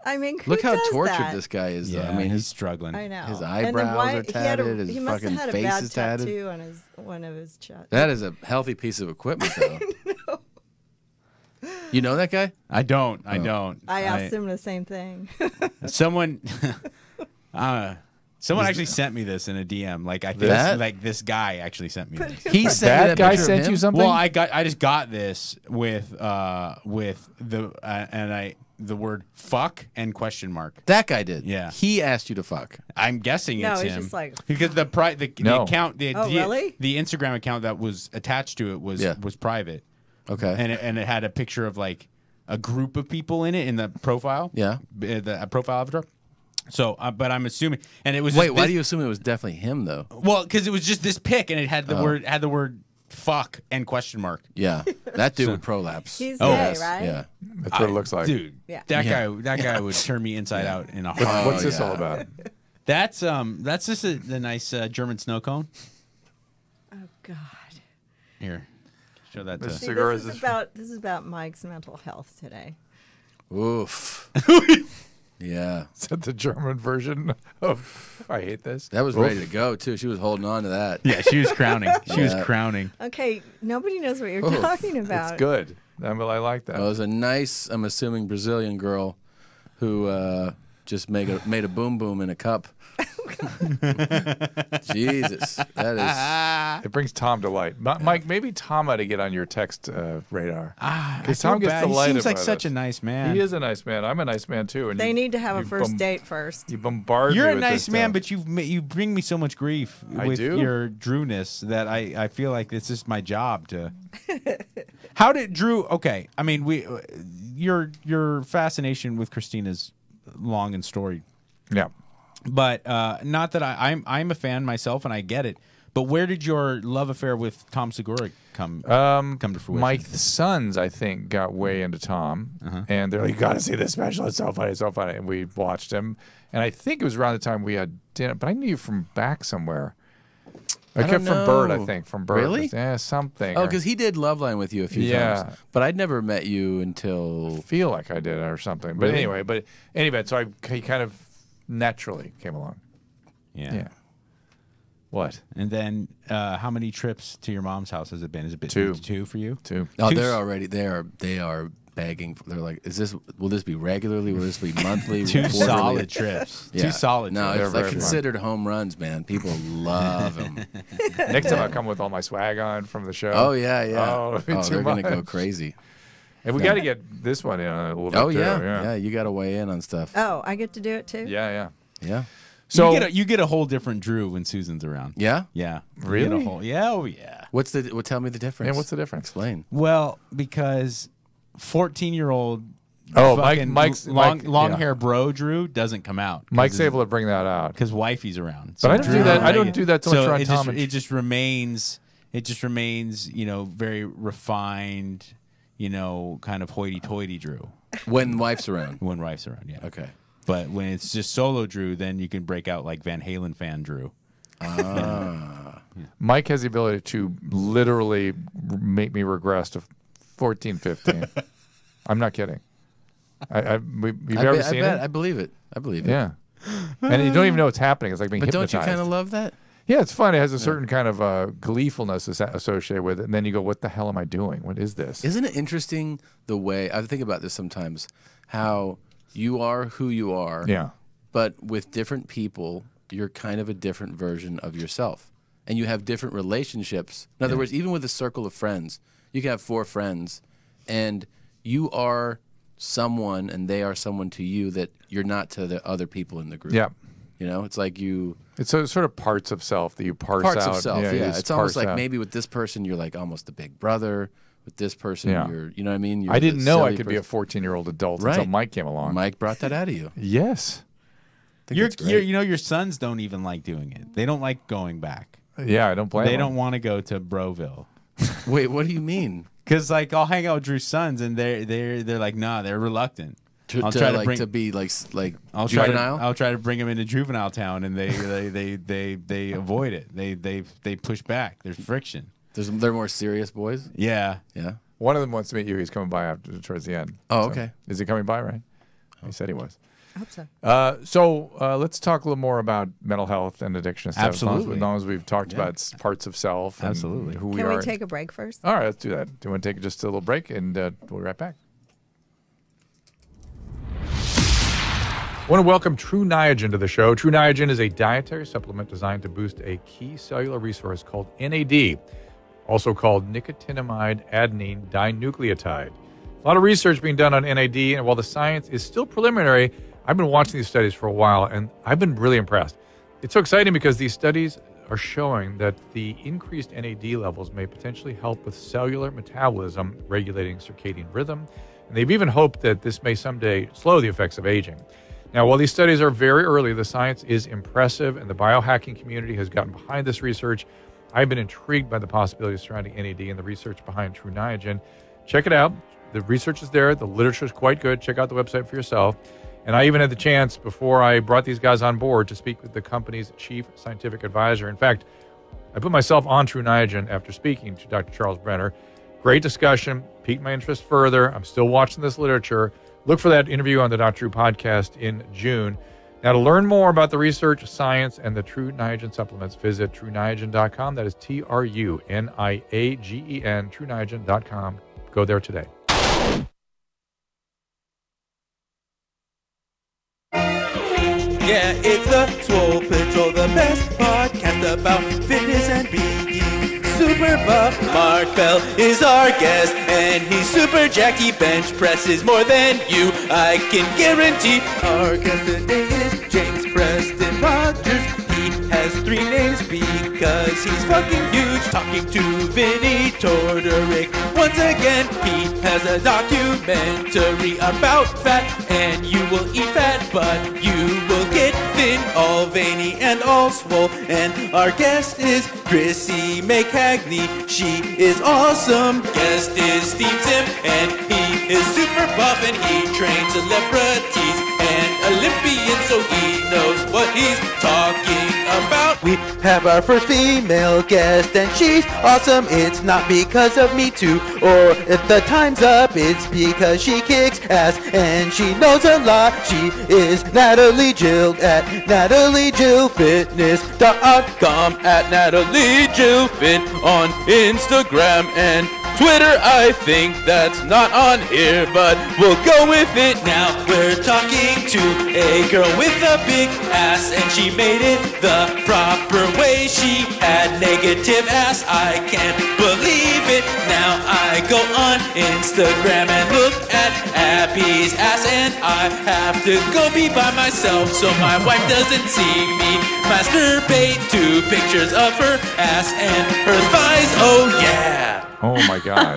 I mean, look how tortured that? this guy is. Though. Yeah, I mean, he's struggling. I know. His eyebrows why, are tatted. A, his fucking face bad is tatted. He must have had a tattoo on his one of his chest. That is a healthy piece of equipment, though. No. You know that guy? I don't. I no. don't. I asked I, him the same thing. someone, uh, someone actually sent me this in a D M. Like I think, that? like this guy actually sent me. This. He sent that guy sent you something. Well, I got. I just got this with uh with the uh, and I. the word fuck and question mark. That guy did. Yeah. He asked you to fuck. I'm guessing no, it's him. No, it's just like... Because the, pri the, no. the account... The, oh, the, really? The Instagram account that was attached to it was yeah. was private. Okay. And it, and it had a picture of, like, a group of people in it in the profile. Yeah. Uh, the uh, profile avatar. So, uh, but I'm assuming... and it was. Wait, why this, do you assume it was definitely him, though? Well, because it was just this pic, and it had the oh. word... had the word... fuck and question mark. Yeah, that dude so, would prolapse. He's oh, gay, right? Yeah, that's what I, it looks like, dude. Yeah. That yeah. guy, that guy would turn me inside yeah. out in a heart. What's oh, this yeah. all about? That's um, that's just a, the nice uh, German snow cone. Oh God! Here, show that. To See, this is, is about this is about Mike's mental health today. Oof. Yeah. Is that the German version of I hate this? That was Oof. ready to go, too. She was holding on to that. Yeah, she was crowning. She yeah. was crowning. Okay, nobody knows what you're Oof. talking about. It's good. I, mean, I like that. Well, it was a nice, I'm assuming, Brazilian girl who uh, just made a, made a boom boom in a cup. Jesus, that is. It brings Tom to light. Mike, maybe Tom ought to get on your text uh, radar. Ah, because Tom gets the light. He seems like such it. a nice man. He is a nice man. I'm a nice man too. And they you, need to have a first date first. You bombard. You're me a with nice man, stuff. but you you bring me so much grief I with do? your Drewness that I I feel like this is my job to. How did Drew? Okay, I mean we, your your fascination with Christina's long and storied. Yeah. But uh, not that I, I'm I'm a fan myself, and I get it. But where did your love affair with Tom Segura come um, come to fruition? My sons, I think, got way into Tom, uh-huh. and they're like, "You got to see this special. It's so funny. It's so funny." And we watched him, and I think it was around the time we had dinner. But I knew you from back somewhere. I, I kept from Bert, I think, from Bert. Really? Yeah, something. Oh, because he did Loveline with you a few yeah. times. But I'd never met you until. I feel like I did or something. But really? anyway, but anyway, so I kind of. Naturally came along. Yeah. yeah. What? And then uh, how many trips to your mom's house has it been? Has it been two, two for you? Two. Oh, two. they're already, they are, they are begging. They're like, is this, will this be regularly? Will this be monthly? two quarterly? solid trips. Yeah. Two solid no, trips. No, it's like considered fun. home runs, man. People love them. Next time I come with all my swag on from the show. Oh, yeah, yeah. Oh, oh they're going to go crazy. And we yeah. got to get this one in a little bit. Oh, yeah. yeah. Yeah, you got to weigh in on stuff. Oh, I get to do it, too? Yeah, yeah. Yeah. So you get a, you get a whole different Drew when Susan's around. Yeah? Yeah. Really? A whole, yeah, oh, yeah. What's the, well, tell me the difference. And yeah, what's the difference? Explain. Well, because fourteen-year-old oh, Mike, Mike's long, Mike, long yeah. hair bro Drew doesn't come out. Mike's able to bring that out. Because wifey's around. So but I don't Drew do that. I don't do that till so it's on Tom. It just remains, it just remains, you know, very refined... You know, kind of hoity-toity Drew. When wife's around. When wife's around, yeah. Okay. But when it's just solo Drew, then you can break out like Van Halen fan Drew. Ah. yeah. Mike has the ability to literally make me regress to fourteen, fifteen. I'm not kidding. I, I, we, you've I ever be, seen I bet, it? I believe it. I believe it. Yeah. And you don't even know what's happening. It's like being but hypnotized. But don't you kind of love that? Yeah, it's fun. It has a certain kind of uh, gleefulness associated with it. And then you go, what the hell am I doing? What is this? Isn't it interesting the way, I think about this sometimes, how you are who you are, yeah. but with different people, you're kind of a different version of yourself. And you have different relationships. In other yeah. words, even with a circle of friends, you can have four friends, and you are someone, and they are someone to you that you're not to the other people in the group. Yeah. You know, it's like you... It's sort of parts of self that you parse parts out. Parts of self, yeah. yeah. It's almost like out. maybe with this person, you're like almost the big brother. With this person, yeah. you're... You know what I mean? You're I didn't know I could person. be a fourteen-year-old adult right. until Mike came along. Mike brought that out of you. Yes. You're, you're, you know, your sons don't even like doing it. They don't like going back. Yeah, I don't blame They them. don't want to go to Broville. Wait, what do you mean? Because, like, I'll hang out with Drew's sons, and they're, they're, they're like, nah, they're reluctant. To, I'll to, try to like bring, to be like like I'll juvenile. Try to, I'll try to bring them into juvenile town, and they they, they they they avoid it. They they they push back. There's friction. There's they're more serious boys. Yeah, yeah. One of them wants to meet you. He's coming by after towards the end. Oh, so, okay. Is he coming by? Right. He said he was. I hope so. Uh, so uh, let's talk a little more about mental health and addiction. And stuff. Absolutely. As long as, as, long as we've talked yeah. about parts of self. And Absolutely. Who we Can are. Can we take a break first? All right, let's do that. Do you want to take just a little break, and uh, we'll be right back. I want to welcome True Niagen to the show. True Niagen is a dietary supplement designed to boost a key cellular resource called N A D, also called nicotinamide adenine dinucleotide. A lot of research being done on N A D, and while the science is still preliminary, I've been watching these studies for a while, and I've been really impressed. It's so exciting because these studies are showing that the increased N A D levels may potentially help with cellular metabolism, regulating circadian rhythm, and they've even hoped that this may someday slow the effects of aging. Now, while these studies are very early, the science is impressive, and the biohacking community has gotten behind this research. I've been intrigued by the possibilities surrounding N A D and the research behind True Niagen. Check it out. The research is there. The literature is quite good. Check out the website for yourself. And I even had the chance, before I brought these guys on board, to speak with the company's chief scientific advisor. In fact, I put myself on True Niagen after speaking to Doctor Charles Brenner. Great discussion. Piqued my interest further. I'm still watching this literature. Look for that interview on the Doctor Drew podcast in June. Now, to learn more about the research, science, and the True Niagen supplements, visit true niagen dot com. That is T R U N I A G E N, true niagen dot com. Go there today. Yeah, it's the Swole Patrol, the best podcast about fitness and being super buff. Mark Bell is our guest, and he's super jacked. He bench presses more than you, I can guarantee. Our guest today is James Preston Rogers. He has three names because he's fucking huge. Talking to Vinny Tortoric once again. He has a documentary about fat, and you will eat fat, but you will get thin. All veiny and all swole. And our guest is Chrissy McHagney. She is awesome. Guest is Steve Zim, and he is super buff, and he trains celebrities and Olympians, so he knows what he's talking about. We have our first female guest, and she's awesome. It's not because of Me Too or if the time's up. It's because she kicks ass and she knows a lot. She is Natalie Jill at natalie jill fitness dot com, at natalie jill fit on Instagram and Twitter. I think that's not on here, but we'll go with it. Now we're talking to a girl with a big ass, and she made it the proper way. She had negative ass, I can't believe it. Now I go on Instagram and look at Abby's ass, and I have to go be by myself so my wife doesn't see me masturbate to pictures of her ass and her thighs. Oh yeah. Oh my God!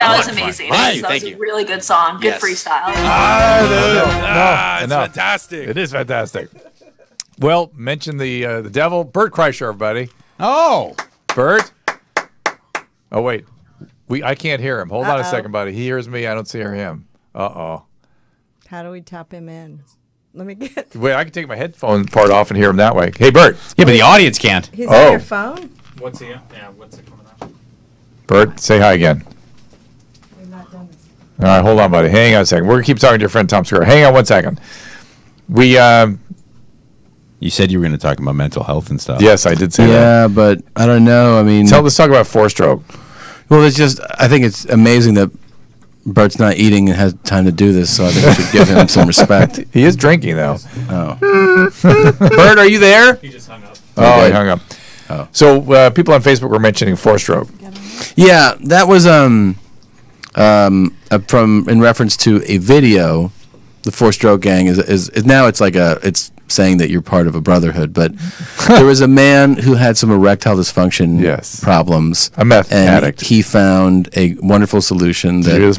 That was amazing. Hi, that was a really good song. Good yes. freestyle. Ah, no, no, no. ah it's enough. fantastic. It is fantastic. Well, mention the uh, the devil, Bert Kreischer, buddy. Oh, Bert. Oh wait, we I can't hear him. Hold uh -oh. on a second, buddy. He hears me. I don't see him. Uh oh. How do we tap him in? Let me get. Wait, I can take my headphone part off and hear him that way. Hey, Bert. Yeah, but the audience can't. He's oh. on your phone. What's he? Yeah, what's it? Bert, say hi again. We're not done this. All right, hold on, buddy. Hang on a second. We're going to keep talking to your friend Tom Segura. Hang on one second. We, um, you said you were going to talk about mental health and stuff. Yes, I did say yeah, that. Yeah, but I don't know. I mean, tell us talk about four-stroke. Well, it's just I think it's amazing that Bert's not eating and has time to do this, so I think we should give him some respect. He is drinking, though. Oh. Bert, are you there? He just hung up. Oh, okay. He hung up. Oh. So uh, people on Facebook were mentioning four-stroke. Yeah, that was um, um, uh, from in reference to a video. The Four Stroke Gang is, is is now it's like a it's saying that you're part of a brotherhood. But there was a man who had some erectile dysfunction yes. problems. A meth and addict. He found a wonderful solution that, Did you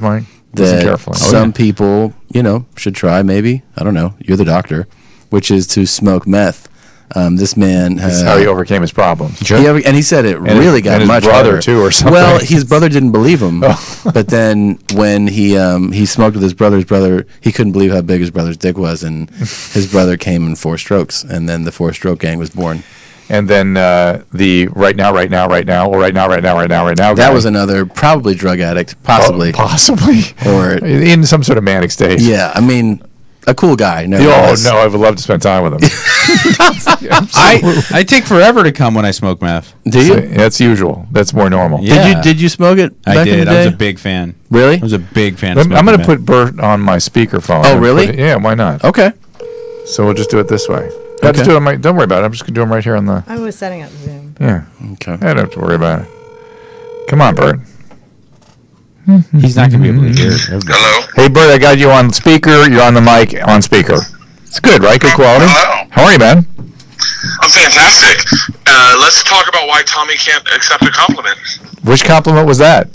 that some oh, yeah. people you know should try. Maybe I don't know. You're the doctor, which is to smoke meth. Um, this man, uh, this is how he overcame his problems. Sure. He ever, and he said it and really his, got and much his brother better. Too, or something. Well, his brother didn't believe him, oh. but then when he um, he smoked with his brother's brother, he couldn't believe how big his brother's dick was, and his brother came in four strokes, and then the Four Stroke Gang was born. And then uh, the right now, right now, right now, or right now, right now, right now, right now. That guy. was another probably drug addict, possibly, oh, possibly, or in some sort of manic state. Yeah, I mean. A cool guy. No, oh, no, I would love to spend time with him. I, I take forever to come when I smoke meth. Do you? So, that's usual. That's more normal. Yeah. Did you Did you smoke it back I did. In the day? I was a big fan. Really? I was a big fan of I'm going to put Bert on my speakerphone. Oh, really? It, yeah, why not? Okay. So we'll just do it this way. Okay. Just do it on my, don't worry about it. I'm just going to do them right here on the... I was setting up Zoom. Yeah. Okay. I don't have to worry about it. Come on, Bert. He's not going to be able to hear it. Hello? Hey, Bert, I got you on speaker. You're on the mic on speaker. It's good, right? Good quality? Hello. How are you, man? I'm fantastic. Uh, let's talk about why Tommy can't accept a compliment. Which compliment was that?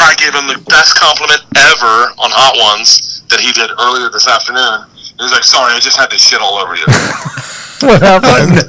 I gave him the best compliment ever on Hot Ones that he did earlier this afternoon. He was like, sorry, I just had this shit all over you. What happened?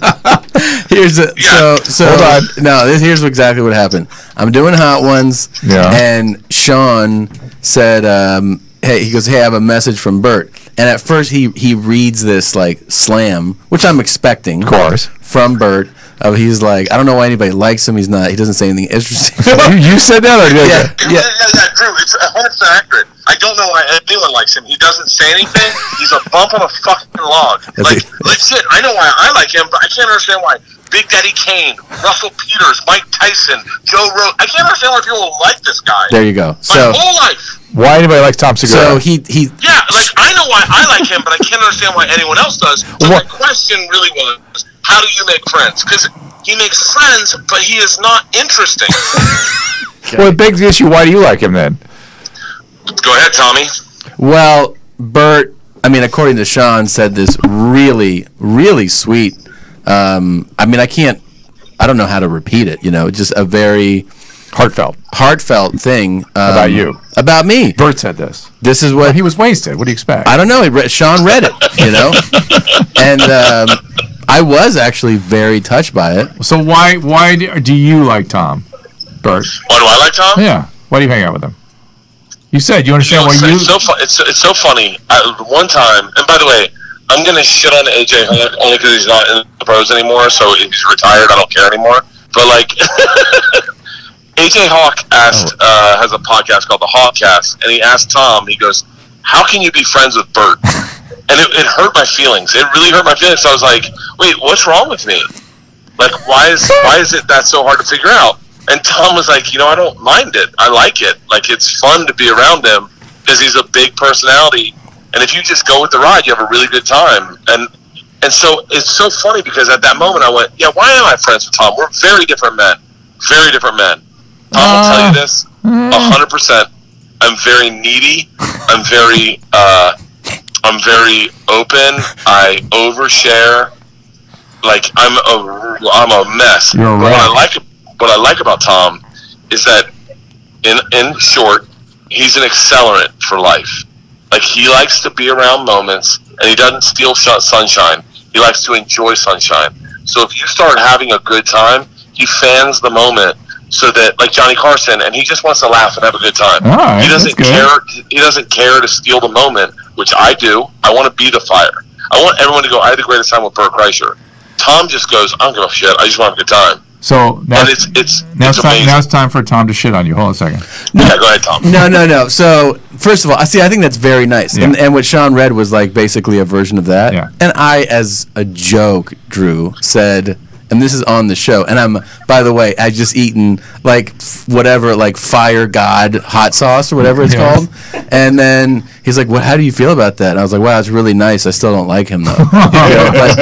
Here's a, yeah. so so Hold on. no. This, here's exactly what happened. I'm doing Hot Ones, yeah. and Sean said, um, "Hey," he goes, "Hey, I have a message from Bert." And at first, he he reads this like slam, which I'm expecting, of course, from Bert. Uh, he's like, "I don't know why anybody likes him. He's not. He doesn't say anything interesting." you, you said that, or did yeah, yeah, yeah, yeah, Drew. It's one hundred percent accurate. I don't know why anyone likes him. He doesn't say anything. He's a bump on a fucking log. Like, like, shit, I know why I like him, but I can't understand why Big Daddy Kane, Russell Peters, Mike Tyson, Joe Rogan. I can't understand why people like this guy. There you go. My so, whole life. Why anybody likes Tom Segura? So he, he yeah, like I know why I like him, but I can't understand why anyone else does. So what? The question really was, how do you make friends? Because he makes friends, but he is not interesting. Okay. Well, it begs the issue, why do you like him then? Go ahead, Tommy. Well, Bert, I mean, according to Sean, said this really, really sweet. Um, I mean, I can't, I don't know how to repeat it, you know, just a very heartfelt, heartfelt thing um, about you, about me. Bert said this. This is what well, he was wasted. What do you expect? I don't know. He re- Sean read it, you know, and um, I was actually very touched by it. So why, why do, do you like Tom, Bert? Why do I like Tom? Yeah. Why do you hang out with him? You said you understand you know, why you. It's so, fu- it's, it's so funny. I, one time, and by the way, I'm going to shit on A J Hunt only because he's not in the pros anymore, so if he's retired, I don't care anymore. But, like, A J Hawk asked, uh, has a podcast called The Hawkcast, and he asked Tom, he goes, how can you be friends with Bert? And it, it hurt my feelings. It really hurt my feelings. So I was like, wait, what's wrong with me? Like, why is why is it that so hard to figure out? And Tom was like, you know, I don't mind it. I like it. Like, it's fun to be around him because he's a big personality. And if you just go with the ride, you have a really good time. And and so it's so funny because at that moment I went, yeah, why am I friends with Tom? We're very different men. Very different men. Tom uh, will tell you this, one hundred percent. I'm very needy. I'm very, uh, I'm very open. I overshare. Like, I'm a, I'm a mess. You're right. What I like, what I like about Tom is that, in in short, he's an accelerant for life. Like, he likes to be around moments, and he doesn't steal sunshine. He likes to enjoy sunshine. So if you start having a good time, he fans the moment so that, like Johnny Carson, and he just wants to laugh and have a good time. All right, he doesn't care. He doesn't care to steal the moment, which I do. I want to be the fire. I want everyone to go, I had the greatest time with Bert Kreischer. Tom just goes, I don't give a shit. I just want a good time. So now, and it's, it's, now, it's time, now it's time for Tom to shit on you. Hold on a second. No, yeah, go ahead, Tom. No, no, no. So first of all, I see. I think that's very nice. Yeah. And, and what Sean read was like basically a version of that. Yeah. And I, as a joke, Drew said, and this is on the show. And I'm, by the way, I just eaten like whatever, like Fire God hot sauce or whatever it's yeah. called. And then he's like, "What? Well, how do you feel about that?" And I was like, "Wow, it's really nice. I still don't like him though." You know, but,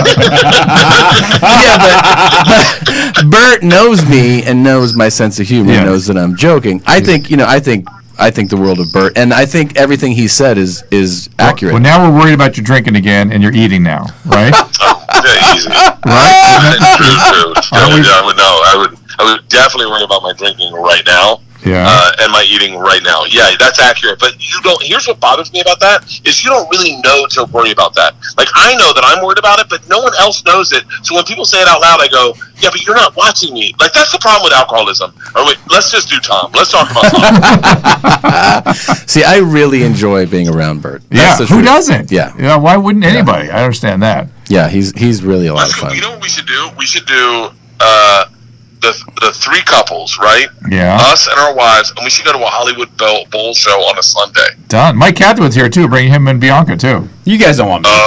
yeah, but. Bert knows me and knows my sense of humor. Yeah. Knows that I'm joking. I think you know. I think I think the world of Bert, and I think everything he said is is accurate. Well, well now we're worried about you drinking again, and you're eating now, right? Oh, yeah, easy. Right? True, true. I would, I would know. I would. I would definitely worry about my drinking right now. Yeah. Uh, and my eating right now. Yeah, that's accurate. But you don't. Here's what bothers me about that is you don't really know to worry about that. Like, I know that I'm worried about it, but no one else knows it. So when people say it out loud, I go, yeah, but you're not watching me. Like, that's the problem with alcoholism. Or wait, let's just do Tom. Let's talk about Tom. See, I really enjoy being around Bert. That's yeah, who truth. Doesn't? Yeah. Yeah. Why wouldn't anybody? Yeah. I understand that. Yeah, he's he's really a lot of fun. You know what we should do? We should do. Uh, The the three couples, right? Yeah. Us and our wives, and we should go to a Hollywood Bowl, bowl show on a Sunday. Done. Mike Catherwood's here, too. Bring him and Bianca, too. You guys don't want me. Oh.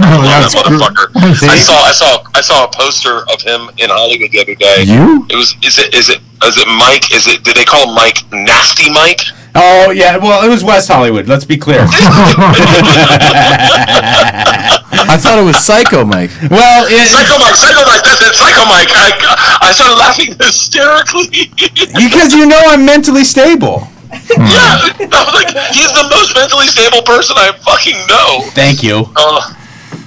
I love that motherfucker. I saw, I, saw, I saw a poster of him in Hollywood the other day. You? It was, is it, is it, is it Mike? Is it, did they call him Mike Nasty Mike? Oh, yeah. Well, it was West Hollywood. Let's be clear. I thought it was Psycho Mike. Well, it, Psycho Mike, Psycho Mike, that's it, Psycho Mike. I, I started laughing hysterically. Because you know I'm mentally stable. Yeah, I was like, he's the most mentally stable person I fucking know. Thank you. Uh,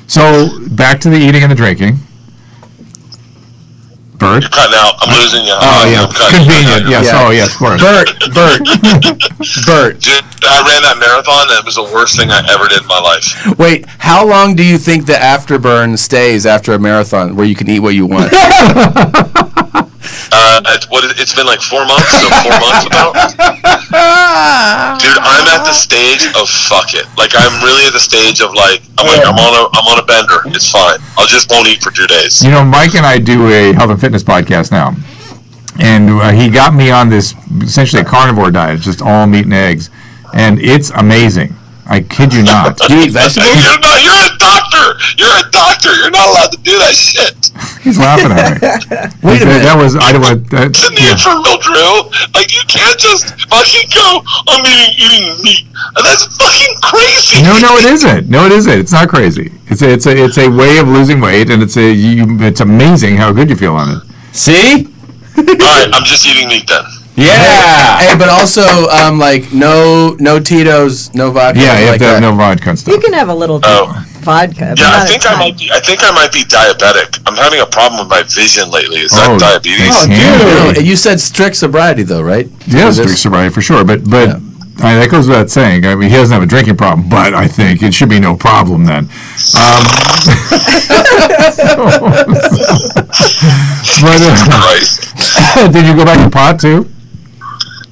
so, back to the eating and the drinking. Bert? You're cutting out. I'm losing you. Oh, oh yeah. Convenient. Yes. Yeah. Oh, yeah, of course. Bert. Bert. Bert. Dude, I ran that marathon, and it was the worst thing I ever did in my life. Wait, how long do you think the afterburn stays after a marathon where you can eat what you want? uh, it's, what, it's been like four months, so four months about. Dude, I'm at the stage of fuck it. Like, I'm really at the stage of like, I'm like, I'm on a, I'm on a bender. It's fine. I'll just won't eat for two days. You know, Mike and I do a health and fitness podcast now, and uh, he got me on this essentially a carnivore diet, just all meat and eggs, and it's amazing. I kid you not. Do you eat vegetables? You're, not, you're a doctor. doctor. You're a doctor. You're not allowed to do that shit. He's laughing at me. Wait a minute. That was, I don't want that. It's a need for real, Drew. Like, you can't just fucking go, I'm eating, eating meat. That's fucking crazy. No, no, it isn't. No, it isn't. It's not crazy. It's a, it's a, it's a way of losing weight, and it's a, you, it's amazing how good you feel on it. See? All right, I'm just eating meat then. Yeah. Hey, but also, um, like, no, no Tito's, no vodka. Yeah, you have like to have no vodka and stuff. You can have a little oh. vodka. Yeah, I think I might be. I think I might be diabetic. I'm having a problem with my vision lately. Is oh, that diabetes? Oh, yeah. Dude, you said strict sobriety though, right? Yeah, strict sobriety for sure. But but yeah. I mean, that goes without saying. I mean, he doesn't have a drinking problem, but I think it should be no problem then. Um, but, uh, did you go back to pot too?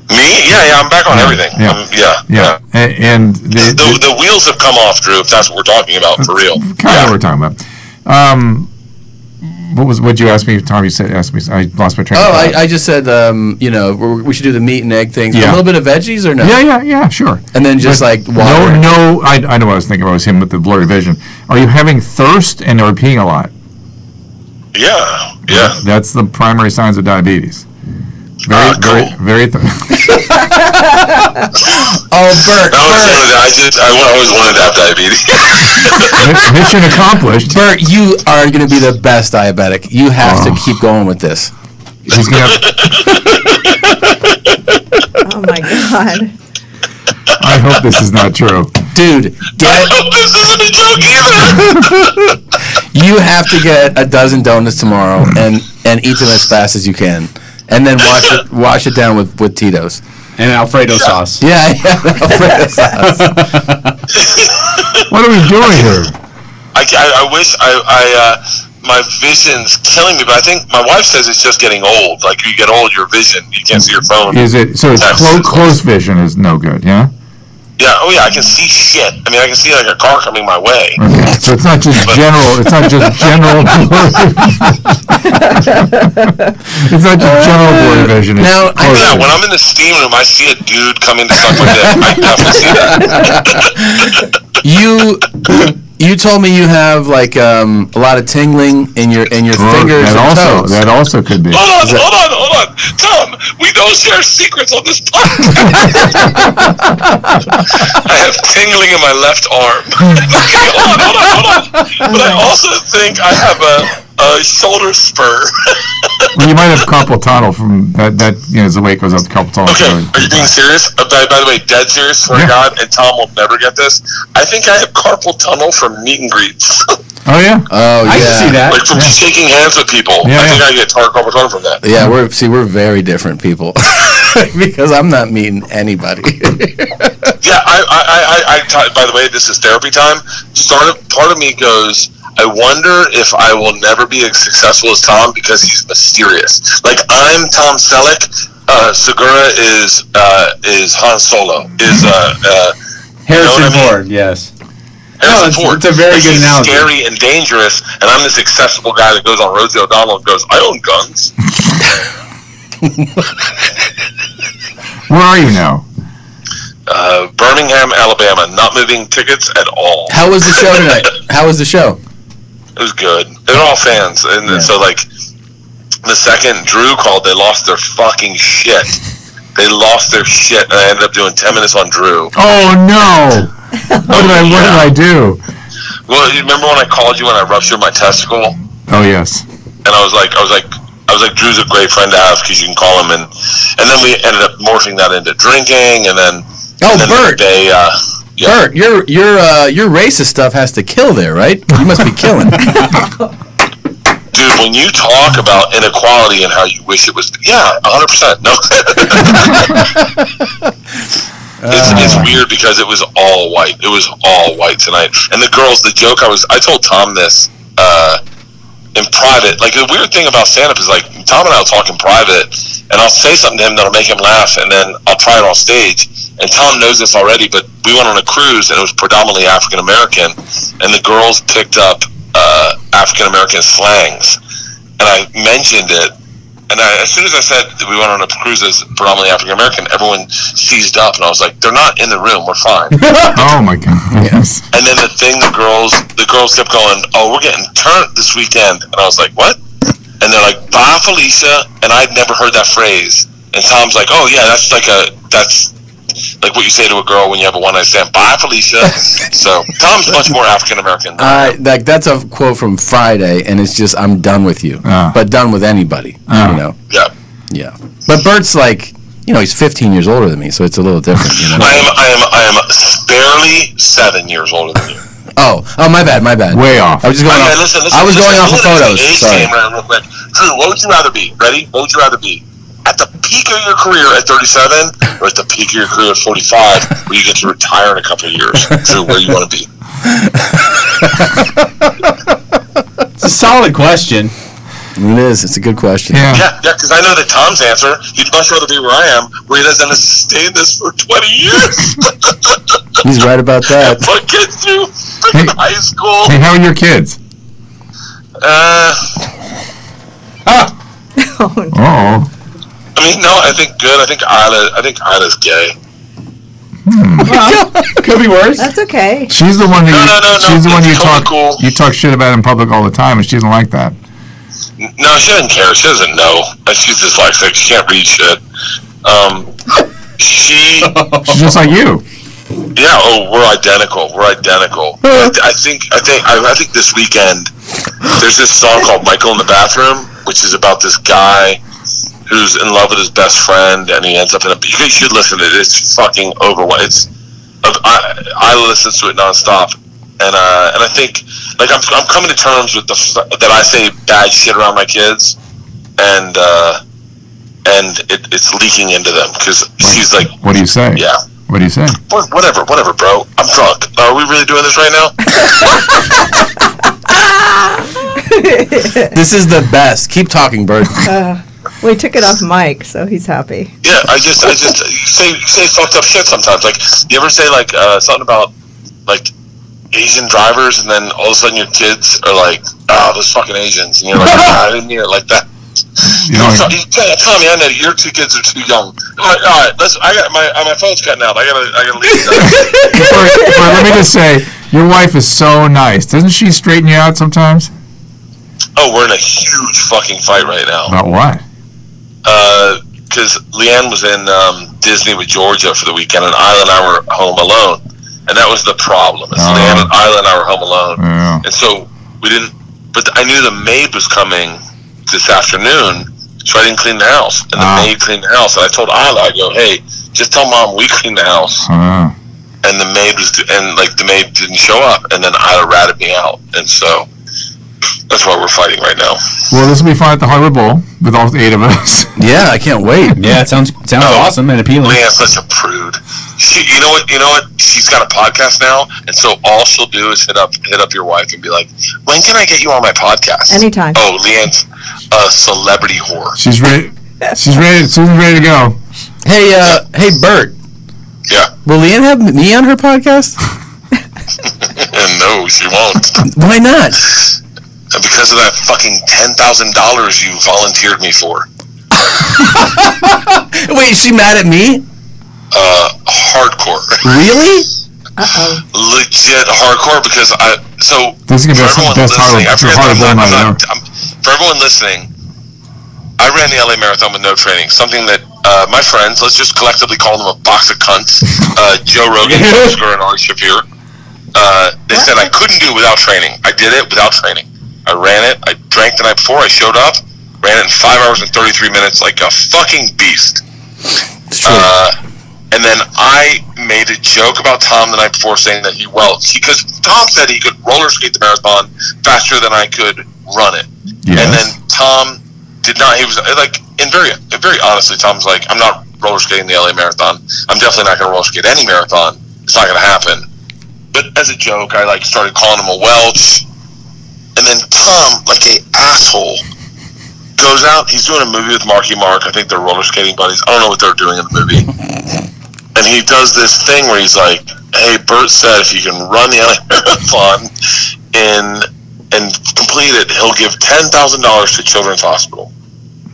Me? Yeah, yeah, I'm back on yeah, everything. Yeah, um, yeah, yeah. yeah. And, and the, the, the, the wheels have come off, Drew, if that's what we're talking about, for real. Kind yeah. of what we're talking about. Um, what was what you asked me, Tom? You said asked me. I lost my train. Oh, I, I just said, um, you know, we're, we should do the meat and egg things. Yeah. A little bit of veggies or no? Yeah, yeah, yeah, sure. And then just but like water. No, no. I, I know what I was thinking about was him with the blurry vision. Are you having thirst and are peeing a lot? Yeah, yeah. That's the primary signs of diabetes. Very, uh, very, cool. very. Th oh, Bert! That was Bert. I just, I always wanted to have diabetes. Mission accomplished. Bert, you are going to be the best diabetic. You have oh. to keep going with this. He's gonna have... Oh my god! I hope this is not true, dude. Get... I hope this isn't a joke either. You have to get a dozen donuts tomorrow and and eat them as fast as you can. And then wash it, wash it down with, with Tito's. And Alfredo yeah. sauce. Yeah, yeah, Alfredo sauce. What are we doing here? I, I, I wish I, I uh, my vision's killing me, but I think my wife says it's just getting old. Like, you get old, your vision, you can't see your phone. Is it, so it's clo close vision is no good, yeah? Yeah, oh yeah, I can see shit. I mean, I can see like a car coming my way. Okay. So it's not just general, it's not just general It's not just general blurry vision. Now, I, yeah, when I'm in the steam room, I see a dude coming to suck my dick. I definitely see that. You you told me you have like um, a lot of tingling in your in your oh, fingers that and also, toes. That also could be. Hold on, that, hold on, hold on. Tom, we don't share secrets on this podcast. I have tingling in my left arm. Okay, hold on, hold on, hold on. But I also think I have a, a shoulder spur. Well, you might have carpal tunnel from that. That you know, as the weight goes up, carpal tunnel. Okay, are you being serious? Uh, by, by the way, dead serious. Swear yeah. to God, and Tom will never get this. I think I have carpal tunnel from meet and greets. Oh yeah, oh yeah. I can see that. Like from yeah. shaking hands with people. Yeah, I think yeah. I get tar carpal tunnel from that. Yeah, we're see we're very different people because I'm not meeting anybody. yeah, I, I, I, I, I. By the way, this is therapy time. Start of, part of me goes, I wonder if I will never be as successful as Tom because he's mysterious. Like I'm Tom Selleck, uh, Segura is uh, is Han Solo is uh, uh, Harrison you know what I mean? Ford. Yes. No, it's, it's a very good analogy. Scary and dangerous, and I'm this accessible guy that goes on Rosie O'Donnell and goes, I own guns. Where are you now? Uh, Birmingham, Alabama. Not moving tickets at all. How was the show tonight? How was the show? It was good. They're all fans, and yeah. so like the second Drew called, they lost their fucking shit. They lost their shit, and I ended up doing ten minutes on Drew. Oh no. What did I? What did I do? Well, you remember when I called you when I ruptured my testicle? Oh yes. And I was like, I was like, I was like, Drew's a great friend to have because you can call him, and and then we ended up morphing that into drinking, and then oh, and then Bert, they, uh, yeah. Bert, your your uh, your racist stuff has to kill there, right? You must be killing. Dude, when you talk about inequality and how you wish it was, yeah, a hundred percent. No. It's, it's weird because it was all white. It was all white tonight. And the girls, the joke I was, I told Tom this uh, in private. Like the weird thing about stand-up is like Tom and I will talk in private and I'll say something to him that'll make him laugh and then I'll try it on stage. And Tom knows this already, but we went on a cruise and it was predominantly African-American and the girls picked up uh, African-American slangs. And I mentioned it. And I, as soon as I said that we went on a cruise as predominantly African American, everyone seized up, and I was like, "They're not in the room. We're fine." Oh my god! Yes. And then the thing the girls, the girls kept going, oh, we're getting turned this weekend. And I was like, what? And they're like, bye, Felicia. And I'd never heard that phrase. And Tom's like, oh, yeah, that's like a, that's like what you say to a girl when you have a one-night stand. Bye, Felicia. So Tom's much more African-American. Uh, that, that's a quote from Friday, and it's just, I'm done with you. Uh, but done with anybody, uh, you know? Yeah. Yeah. But Bert's like, you know, he's fifteen years older than me, so it's a little different. You know? I am, I am, I am barely seven years older than you. Oh, oh, my bad, my bad. Way off. I was just going. Okay, off, listen, listen, I was listen, going listen, off of photos. Sorry. Real quick. Drew, what would you rather be? Ready? What would you rather be? At the peak of your career at thirty-seven, or at the peak of your career at forty-five, where you get to retire in a couple of years? Drew, where do you want to be? It's a solid question. It is. It's a good question. Yeah, yeah, because yeah, I know that Tom's answer, he'd much rather be where I am, where he doesn't sustain this for twenty years. He's right about that. And put kids through freaking hey, high school. Hey, how are your kids? Uh. Ah. Oh. No. Oh. I mean, no, I think good. I think Isla, I think Isla's gay. Hmm. Well, could be worse. That's okay. She's the one who. No, no, no, no. She's the one you totally talk. Cool. You talk shit about in public all the time, and she doesn't like that. No, she doesn't care. She doesn't know. She's dyslexic. She can't read shit. Um, she. She's just like you. Yeah. Oh, we're identical. We're identical. I, I think. I think. I, I think this weekend there's this song called "Michael in the Bathroom," which is about this guy who's in love with his best friend, and he ends up in a. You should listen to it. It's fucking overwhelming. It's. I I listen to it nonstop. And uh, and I think, like, I'm I'm coming to terms with the f- that I say bad shit around my kids, and uh, and it, it's leaking into them because she's like, what do you say? Yeah, what do you say? Whatever, whatever, bro. I'm drunk. Are we really doing this right now? This is the best. Keep talking, Bert. Uh, we took it off mic, so he's happy. Yeah, I just I just say say fucked up shit sometimes. Like, you ever say like uh, something about like. Asian drivers, and then all of a sudden your kids are like, oh, those fucking Asians, and you're like, oh, I didn't hear it like that. You know, so, Tommy, I know your two kids are too young. I'm like, all right, let's. I got my my phone's cutting out. I gotta I gotta leave. But, but let me just say, your wife is so nice. Doesn't she straighten you out sometimes? Oh, we're in a huge fucking fight right now. About what? Uh, because Leanne was in um, Disney with Georgia for the weekend, and Isla and I were home alone. And that was the problem. It's uh, Leanne and Isla and I were home alone. Yeah. And so we didn't, but I knew the maid was coming this afternoon, so I didn't clean the house. And the uh, maid cleaned the house. And I told Isla, I go, hey, just tell Mom we cleaned the house. Uh, and the maid was, and like the maid didn't show up. And then Isla ratted me out. And so that's why we're fighting right now. Well, this will be fun at the Hollywood Bowl with all eight of us. Yeah, I can't wait. Yeah, it sounds sounds oh, awesome and appealing. Leanne's such a prude. She, you know what? You know what? She's got a podcast now, and so all she'll do is hit up hit up your wife and be like, "When can I get you on my podcast?" Anytime. Oh, Leanne's a celebrity whore. She's ready. She's ready. She's ready to go. Hey, uh, hey, Bert. Yeah. Will Leanne have me on her podcast? No, she won't. Why not? Because of that fucking ten thousand dollars you volunteered me for. Wait, is she mad at me? Uh, hardcore. Really? Uh-oh. Legit hardcore because I... So, this is going to be the best Hollywood Bowl night ever. For everyone listening, I ran the L A Marathon with no training. Something that uh, my friends, let's just collectively call them a box of cunts. uh, Joe Rogan, Tom Segura, and Ari Shapiro. Uh, they what? said I couldn't do it without training. I did it without training. I ran it, I drank the night before, I showed up, ran it in five hours and thirty-three minutes like a fucking beast. Uh, and then I made a joke about Tom the night before saying that he welts. Because Tom said he could roller skate the marathon faster than I could run it. Yes. And then Tom did not, he was like, and very, very honestly, Tom's like, I'm not roller skating the L A Marathon. I'm definitely not going to roller skate any marathon. It's not going to happen. But as a joke, I like started calling him a welch. And then Tom, like an asshole, goes out. He's doing a movie with Marky Mark. I think they're roller skating buddies. I don't know what they're doing in the movie. And he does this thing where he's like, hey, Bert said if you can run the L A Marathon in, and complete it, he'll give ten thousand dollars to Children's Hospital.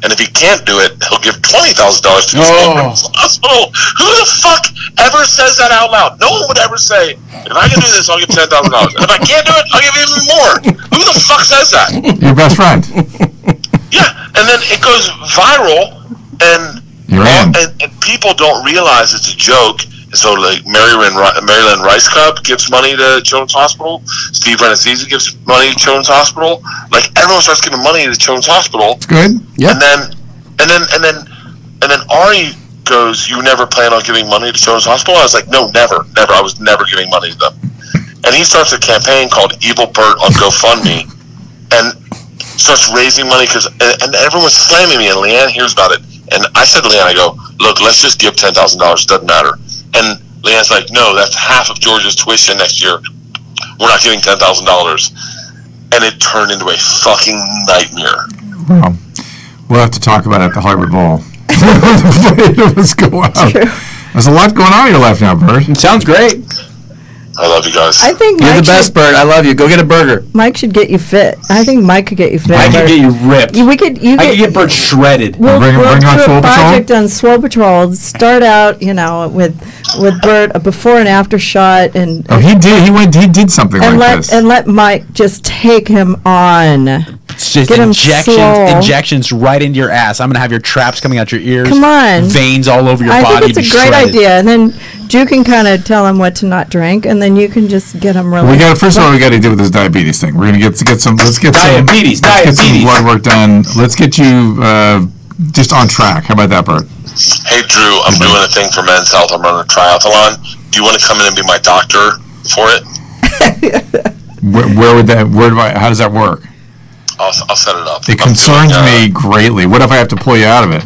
And if he can't do it, he'll give twenty thousand dollars to the oh. hospital. Who the fuck ever says that out loud? No one would ever say, if I can do this, I'll give ten thousand dollars. And if I can't do it, I'll give even more. Who the fuck says that? Your best friend. Yeah. And then it goes viral, and, all, and, and people don't realize it's a joke. So, like, Maryland, Maryland Rice Cup gives money to Children's Hospital. Steve Renazzisi gives money to Children's Hospital. Like, everyone starts giving money to Children's Hospital. That's good. Yeah. And then, and then, and then, and then Ari goes, "You never plan on giving money to Children's Hospital?" I was like, "No, never, never. I was never giving money to them." And he starts a campaign called Evil Bert on GoFundMe, and starts raising money because, and, and everyone's slamming me. And Leanne hears about it, and I said to Leanne, "I go, look, let's just give ten thousand dollars. Doesn't matter." And Leanne's like, no, that's half of Georgia's tuition next year. We're not giving ten thousand dollars. And it turned into a fucking nightmare. Wow. We'll have to talk about it at the Hollywood Bowl. Let's go out. There's a lot going on in your life now, Bert. It sounds great. I love you guys. I think You're Mike the best, Bert. I love you. Go get a burger. Mike should get you fit. I think Mike could get you fit. Mike could get you ripped. You, we could, you I could get Bert shredded. We'll, we'll, bring, we'll bring do on a Swole project Patrol? on Swole Patrol. Start out, you know, with with Bert a before and after shot, and oh, he did. He went. He did something and like let, this. And let Mike just take him on. It's just Get injections, injections right into your ass. I'm gonna have your traps coming out your ears. Come on, veins all over your I body. I think it's a great shredded. idea. And then Drew can kind of tell him what to not drink, and then you can just get him really. We got first of all, we got to deal with this diabetes thing. We're gonna get to get some. Let's get diabetes. Some, diabetes. Let's get some blood work done. Let's get you uh, just on track. How about that, Bert? Hey, Drew. I'm doing a thing for Men's Health. I'm running a triathlon. Do you want to come in and be my doctor for it? where, where would that? Where do I? How does that work? I'll, I'll set it up. It I'm concerns doing, uh, me greatly. What if I have to pull you out of it?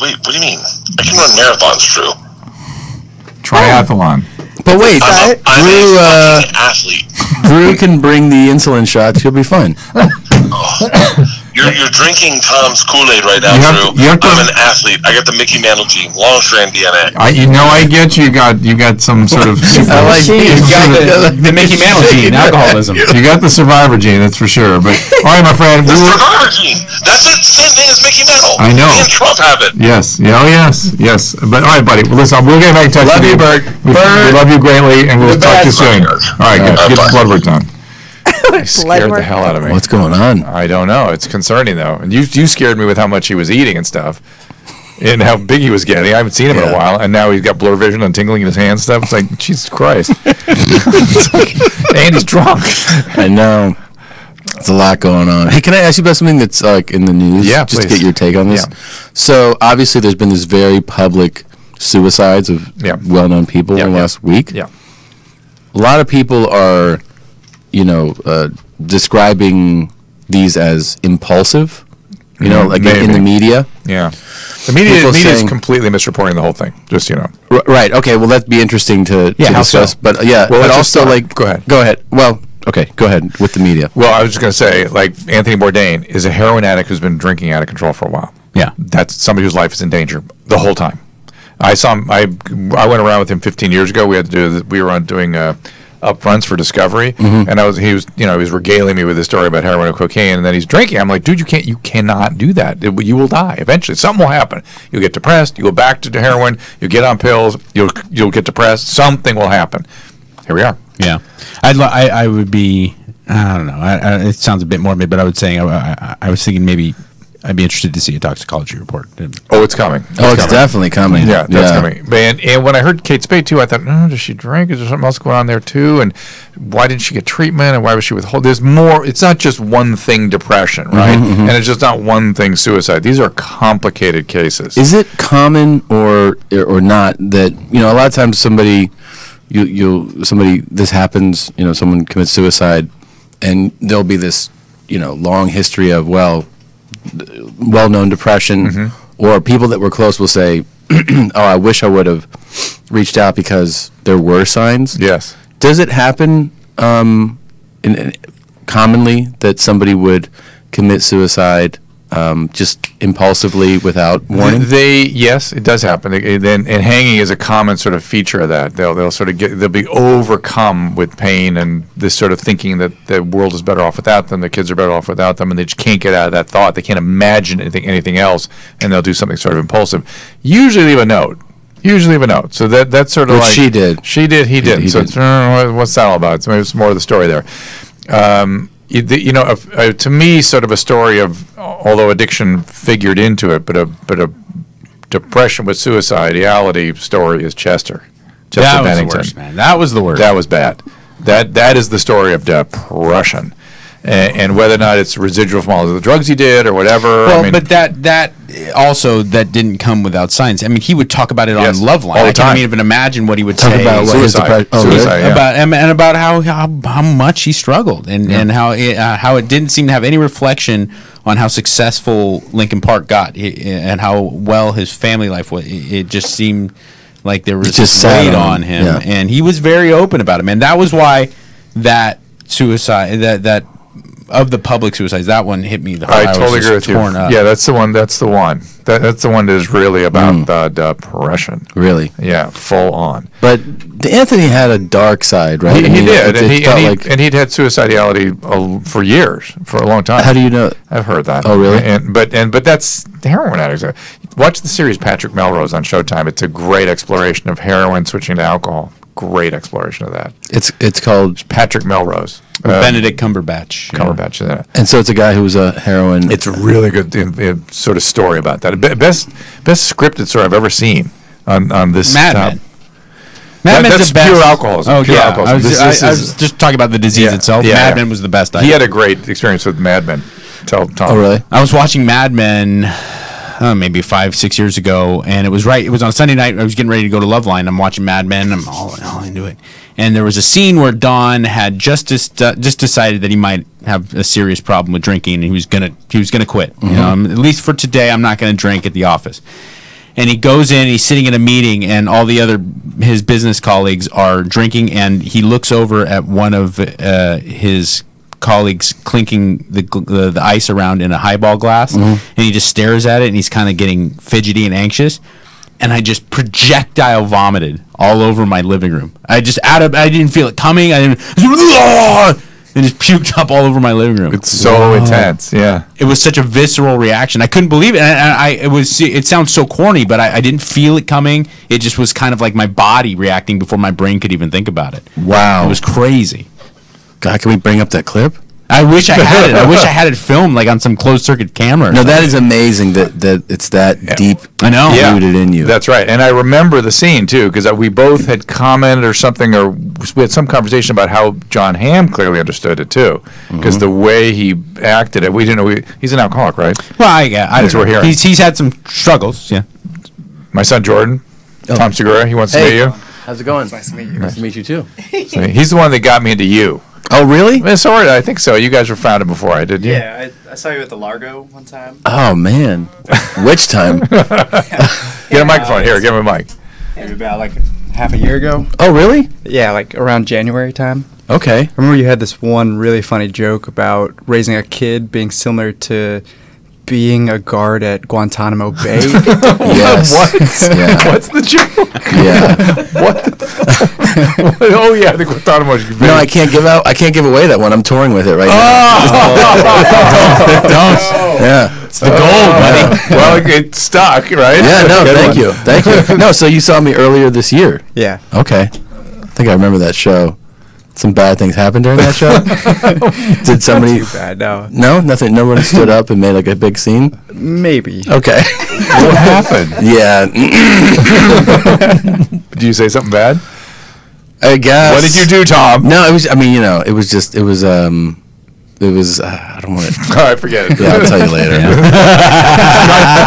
Wait, what do you mean? I can run marathons, Drew. Triathlon. Oh. But wait, I'm a, I'm Drew, uh, athlete. Drew can bring the insulin shots. You'll be fine. Oh. You're, you're drinking Tom's Kool-Aid right now, have, Drew. I'm an athlete. I got the Mickey Mantle gene, long strand D N A. I, you know, I get you. You got you got some sort of. I like you got the, the Mickey Mantle gene, alcoholism. You got the survivor gene, that's for sure. But all right, my friend, the we survivor were, gene. That's it. Same thing as Mickey Mantle. I know. Me and Trump have it. Yes. Yeah. Oh, yes. Yes. But all right, buddy. Well, listen, we'll get back in touch. Love with you, Bert. We, we love you greatly, and we'll talk to you soon. All right, all right get, get the blood work done. You scared the hell out of me. What's going on? I don't know. It's concerning, though. And you you scared me with how much he was eating and stuff, and how big he was getting. I haven't seen him yeah. in a while, and now he's got blur vision and tingling in his hands stuff. It's like, Jesus Christ. And he's drunk. I know. It's a lot going on. Hey, can I ask you about something that's like in the news? Yeah, Just please. to get your take on this. Yeah. So, obviously, there's been this very public suicides of yeah. well-known people yeah, in the yeah. last week. Yeah. A lot of people are... you know, uh, describing these as impulsive, you know, like Maybe. in the media. Yeah. The media, the media saying, is completely misreporting the whole thing, just, you know. R right, okay, well, that'd be interesting to, yeah, to discuss. So? But, yeah, well, but also, like... Go ahead. Go ahead. Well, okay, go ahead with the media. Well, I was just going to say, like, Anthony Bourdain is a heroin addict who's been drinking out of control for a while. Yeah. That's somebody whose life is in danger the whole time. I saw him, I, I went around with him fifteen years ago. We had to do, we were on doing... Uh, upfronts for Discovery, mm-hmm. and I was he was you know he was regaling me with this story about heroin and cocaine, and then he's drinking. I'm like, dude, you can't you cannot do that. It, you will die eventually. Something will happen. You'll get depressed. You go back to heroin. You get on pills. You'll you'll get depressed. Something will happen. Here we are. Yeah, I'd I I would be I don't know. I, I, it sounds a bit morbid, but I would say I, I, I was thinking maybe. I'd be interested to see a toxicology report. Oh, it's coming. It's oh, it's coming. definitely coming. Yeah, that's yeah. coming. And, and when I heard Kate Spade, too, I thought, oh, does she drink? Is there something else going on there, too? And why didn't she get treatment? And why was she withholding? There's more. It's not just one thing depression, right? Mm-hmm, mm-hmm. And it's just not one thing suicide. These are complicated cases. Is it common or or not that, you know, a lot of times somebody, you, you'll, somebody, this happens, you know, someone commits suicide, and there'll be this, you know, long history of, well, well-known depression, mm-hmm. or people that were close will say, oh, I wish I would have reached out because there were signs. Yes. Does it happen um, in, in, commonly that somebody would commit suicide um, just impulsively without warning? They, yes, it does happen. It, it, and, and hanging is a common sort of feature of that. They'll, they'll sort of get, they'll be overcome with pain and this sort of thinking that the world is better off without them, the kids are better off without them, and they just can't get out of that thought. They can't imagine anything, anything else, and they'll do something sort of impulsive. Usually leave a note. Usually leave a note. So that that's sort of Which like... she did. She did, he, he didn't. He so did. It's, what's that all about? So maybe it's more of the story there. Um, you, the, you know, a, a, to me, sort of a story of, although addiction figured into it, but a but a depression with suicidality story is Chester. Chester that Bennington. was the worst, man. That was the worst. That was bad. That That is the story of depression. And, and whether or not it's residual from all of the drugs he did or whatever. Well, I mean, but that that also that didn't come without science. I mean, he would talk about it yes, on Loveline. I can't even imagine what he would talk say about suicide, oh, suicide yeah. about and, and about how, how how much he struggled and yeah. and how it, uh, how it didn't seem to have any reflection on how successful Linkin Park got it, and how well his family life was. It, it just seemed like there was it just weight on him, yeah. and he was very open about it. Man, that was why that suicide that that. Of the public suicides, that one hit me the hardest. I totally agree with you. Up. Yeah, that's the one. That's the one. That, that's the one that is really about mm. the depression. Really? Yeah, full on. But Anthony had a dark side, right? He, he, he did, it, and, he, and, he, like... and he'd had suicidality uh, for years, for a long time. How do you know? I've heard that. Oh, really? And but and but that's heroin addicts. Watch the series Patrick Melrose on Showtime. It's a great exploration of heroin switching to alcohol. Great exploration of that. It's it's called Patrick Melrose. Uh, Benedict Cumberbatch. Cumberbatch, yeah. yeah. And so it's a guy who was a heroin... It's a really good in, in sort of story about that. Be, best best scripted story I've ever seen on, on this... Mad Men. Mad Men's the best. Pure alcoholism. Oh, pure yeah. alcoholism. I was, this, I, this I was just talking about the disease yeah, itself. Yeah, Mad yeah. Men was the best idea. He had a great experience with Mad Men. Tell Tom. Oh, really? I was watching Mad Men... Uh, maybe five, six years ago, and it was right. It was on Sunday night. I was getting ready to go to Loveline. I'm watching Mad Men. I'm all, all into it. And there was a scene where Don had just uh, just decided that he might have a serious problem with drinking, and he was gonna he was gonna quit. Mm-hmm. You know, at least for today, I'm not gonna drink at the office. And he goes in. And he's sitting in a meeting, and all the other his business colleagues are drinking, and he looks over at one of uh, his. colleagues clinking the, the the ice around in a highball glass, mm-hmm. and he just stares at it, and he's kind of getting fidgety and anxious, and I just projectile vomited all over my living room. I just out of I didn't feel it coming. I didn't. And just puked up all over my living room. It's so wow. intense. Yeah, it was such a visceral reaction. I couldn't believe it. And I, I it was it sounds so corny, but I, I didn't feel it coming. It just was kind of like my body reacting before my brain could even think about it. Wow, it was crazy. God, can we bring up that clip? I wish I had it. I wish I had it filmed like on some closed circuit camera. No, something. That is amazing that, that it's that yeah. deep I know. rooted yeah. in you. That's right. And I remember the scene, too, because we both had commented or something, or we had some conversation about how John Hamm clearly understood it, too, because mm-hmm. the way he acted it, we didn't know. We, he's an alcoholic, right? Well, I, uh, I don't know. We're hearing. He's, he's had some struggles, yeah. My son, Jordan, oh. Tom Segura, he wants hey. to meet you. How's it going? It's nice to meet you. Nice to meet you, too. So he's the one that got me into you. Oh, really? Yeah, sorry, I think so. You guys were founded before I did, you? Yeah, I, I saw you at the Largo one time. Oh, man. Which time? Get a microphone. Here, give him a mic. Maybe about like half a year ago. Oh, really? Yeah, like around January time. Okay. I remember you had this one really funny joke about raising a kid being similar to... being a guard at Guantanamo Bay. Yes. What? Yeah. What's the joke? Yeah. What? The what? Oh yeah, the Guantanamo Bay. No, I can't give out. I can't give away that one. I'm touring with it right oh! now. Oh! Don't. Oh. Yeah. It's the goal, oh, buddy. Yeah. Well, it, it stuck, right? Yeah. No. Thank you. Thank you. No. So you saw me earlier this year. Yeah. Okay. I think I remember that show. Some bad things happened during that show? Did somebody... Not too bad, no. No? Nothing? No one stood up and made, like, a big scene? Maybe. Okay. What happened? Yeah. Did you say something bad? I guess... What did you do, Tom? No, it was... I mean, you know, it was just... It was, um... It was... Uh, I don't want to... All right, forget it. Yeah, I'll tell you later. Yeah.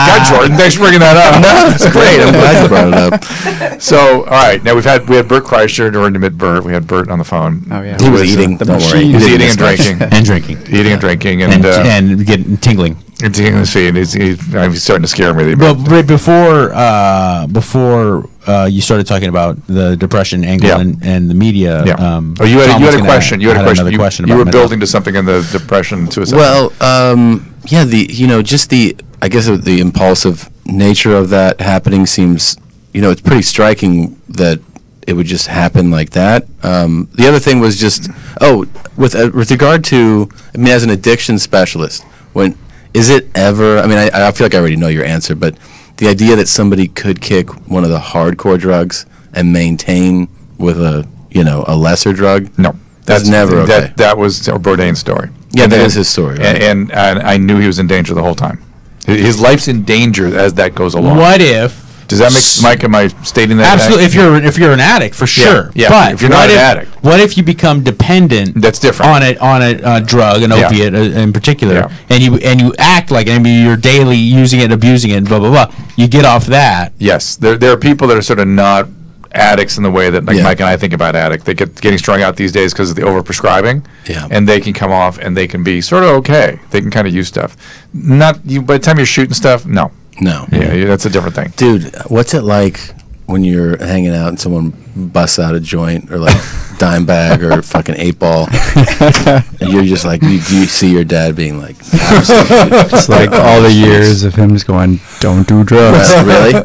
God, Jordan, thanks for bringing that up. No, it's great. I'm glad you brought it up. So, all right. Now, we've had we had Bert Kreischer during the mid Bert. We had Bert on the phone. Oh, yeah. He was, was eating. Don't worry. He was eating, eating and drinking. And drinking. Eating yeah. and drinking. And, and, uh, and getting tingling. And tingling his feet. And he's, he's, he's starting to scare me. Well, right before, uh, before uh, you started talking about the depression angle yeah. and, and the media. Yeah. Um, oh, you had, you had a question. You had, had a question. You, question you were building to something in the depression suicide. Well, um... yeah, the you know just the I guess the impulsive nature of that happening seems, you know, it's pretty striking that it would just happen like that. Um, the other thing was just oh with uh, with regard to I mean as an addiction specialist, when is it ever? I mean I, I feel like I already know your answer, but the idea that somebody could kick one of the hardcore drugs and maintain with a you know a lesser drug. No, that's, that's never okay. That that was Bourdain's story. Yeah, and that and, is his story. Right? And, and I knew he was in danger the whole time. His life's in danger as that goes along. What if? Does that make Mike? Am I stating that? Absolutely. If you're if you're an addict, for sure. Yeah. yeah. But if you're not an addict, what if you become dependent? That's different. On it on a uh, drug, an yeah. opiate uh, in particular, yeah. and you and you act like I mean you're daily using it, abusing it, blah blah blah. You get off that. Yes, there there are people that are sort of not addicts in the way that like yeah. Mike and I think about addict. They get getting strung out these days because of the overprescribing. Yeah. And they can come off and they can be sort of okay. They can kind of use stuff. Not you. By the time you're shooting stuff, no. No. Yeah, that's a different thing. Dude, what's it like when you're hanging out and someone busts out a joint or like dime bag or fucking eight ball and you're just like, you, you see your dad being like, it's like all the years of him just going, don't do drugs. Really?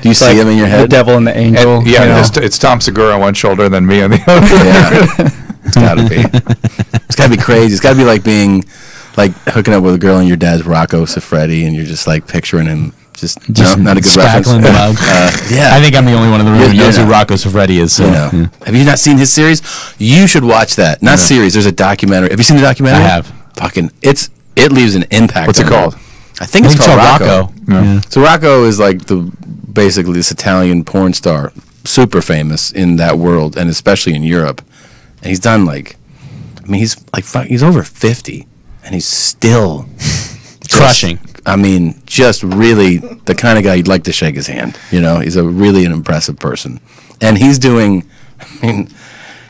Do you see like him in your head? The devil and the angel. And, yeah, it's, it's Tom Segura on one shoulder and then me on the other. Yeah. It's got to be. It's got to be crazy. It's got to be like being... like hooking up with a girl and your dad's Rocco Siffredi and you're just like picturing him just, just no, not a good reference. uh, yeah, I think I'm the only one in the room who knows who Rocco Siffredi is. So. You know. yeah. Have you not seen his series? You should watch that. Not yeah. series. There's a documentary. Have you seen the documentary? I have. Fucking, it's it leaves an impact. What's it called? It. I think I it's think called Rocco. Rocco. Yeah. Yeah. So Rocco is like the basically this Italian porn star, super famous in that world and especially in Europe. And he's done like, I mean, he's like he's over fifty. And he's still crushing. Just, I mean, just really the kind of guy you'd like to shake his hand. You know, he's a really an impressive person, and he's doing. I mean,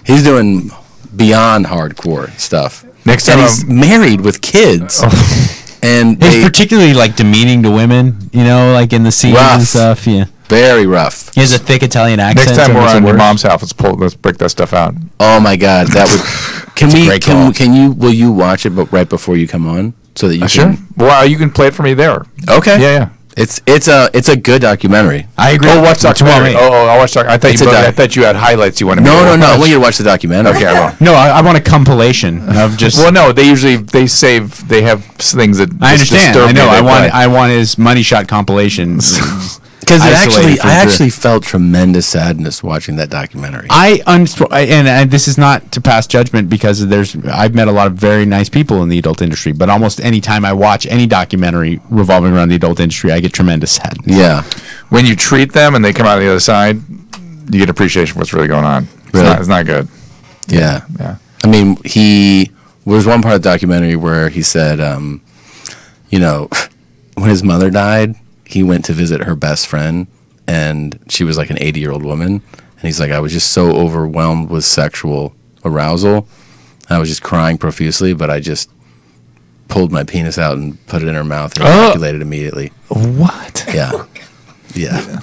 he's doing beyond hardcore stuff. Next time, and he's I'm married with kids, oh. and he's they, particularly like demeaning to women. You know, like in the scenes rough, and stuff. Yeah, very rough. He has a thick Italian accent. Next time we're on Your Mom's House, let's pull, let's break that stuff out. Oh my God, that would. Can it's we? Can, can you? Will you watch it? But right before you come on, so that you uh, can. Sure. Well, you can play it for me there. Okay. Yeah, yeah. It's it's a it's a good documentary. I agree. Oh, watch documentary. Oh, oh, I watched. Doc I thought it's you. I thought you had highlights you wanted. No, to no, no. I want you to watch the documentary. Okay, I will. No, I, I want a compilation of just. Well, no. They usually they save. They have things that. I understand. I know. I want. Play. I want his money shot compilations. Because actually, I actually felt tremendous sadness watching that documentary. I and, and this is not to pass judgment because there's I've met a lot of very nice people in the adult industry, but almost any time I watch any documentary revolving around the adult industry, I get tremendous sadness. Yeah, when you treat them and they come out on the other side, you get appreciation for what's really going on. It's, really? Not, it's not good. Yeah, yeah. I mean, he there was one part of the documentary where he said, um, you know, when his mother died. He went to visit her best friend, and she was like an eighty-year-old woman. And he's like, I was just so overwhelmed with sexual arousal. I was just crying profusely, but I just pulled my penis out and put it in her mouth and oh. ejaculated immediately. What? Yeah. Yeah. yeah.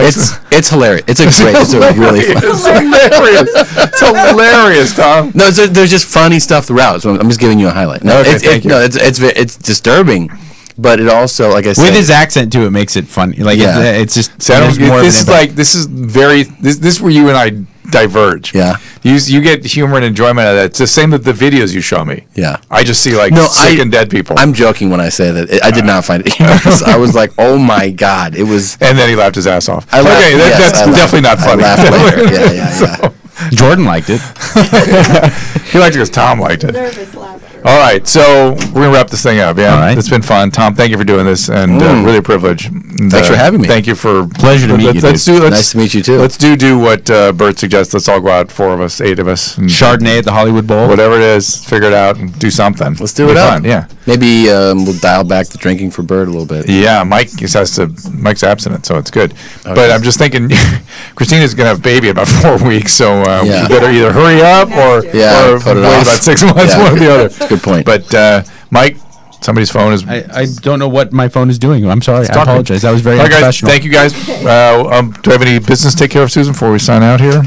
It's it's hilarious. It's a great. It's, it's a really fun. It's hilarious. It's hilarious, Tom. No, it's, there's just funny stuff throughout. So I'm just giving you a highlight. No, okay, it's, thank it, you. no, it's it's it's disturbing. But it also, like I said, with his accent too, it makes it funny. Like yeah. it's, it's just so it, more this is like this is very this this is where you and I diverge. Yeah, you you get humor and enjoyment out of that. It's the same with the videos you show me. Yeah, I just see like no, sick I, and dead people. I'm joking when I say that. It, I did uh, not find it humorous. I was like, oh my God, it was. And then he laughed his ass off. I laughed, okay, that, yes, that's I definitely not funny. I laughed later. Yeah, yeah, so. yeah. Jordan liked it. He liked it because Tom liked it. Nervous laughter. All right, so we're going to wrap this thing up. Yeah, all right. It's been fun. Tom, thank you for doing this, and mm. uh, really a privilege. And, Thanks uh, for having me. Thank you for... Pleasure to meet let's, you, let's do, let's, Nice to meet you, too. Let's do do what uh, Bert suggests. Let's all go out, four of us, eight of us. And Chardonnay at the Hollywood Bowl. Whatever it is, figure it out and do something. Let's do It'll it up. Fun. Yeah. Maybe um, we'll dial back the drinking for Bert a little bit. Yeah, Mike has to. Mike's abstinent, so it's good. Okay. But I'm just thinking, Christina's going to have a baby in about four weeks, so... Uh, yeah. We better either hurry up or, yeah, or put it wait off. about six months, yeah. one or the other. That's a good point. But, uh, Mike, somebody's phone is... I, I don't know what my phone is doing. I'm sorry. I apologize. That was very right, unprofessional. Guys, thank you, guys. Uh, um, do I have any business to take care of, Susan, before we sign out here?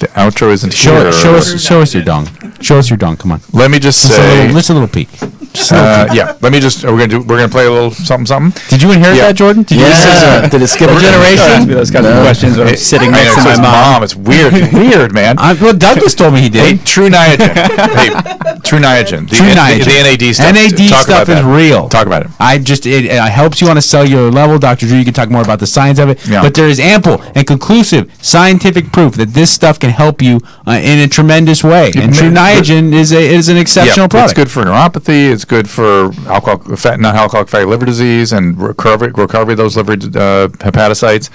The outro isn't show, here. Show us, show us your dong. Show us your dong. Come on. Let me just, just say... A little, just a little peek. Uh, yeah, let me just. We're gonna do. We're gonna play a little something, something. Did you inherit yeah. that, Jordan? Did yeah. you yeah. A, did it skip a generation? Those kind of questions when I'm sitting I next know, to my mom. mom. It's weird, weird, man. I, well, Douglas told me he did. Hey, True Niagen. Hey, True Niagen. The, True Niagen. The, the, the N A D stuff. N A D talk stuff is that. real. Talk about it. I just it, it helps you on a cellular level, Doctor Drew. You can talk more about the science of it, yeah. but there is ample and conclusive scientific proof that this stuff can help you uh, in a tremendous way. It and True Niagen is a is an exceptional yeah, product. It's good for neuropathy. It's good for alcohol, fat, non-alcoholic fatty liver disease and recovery, recovery of those liver uh, hepatocytes.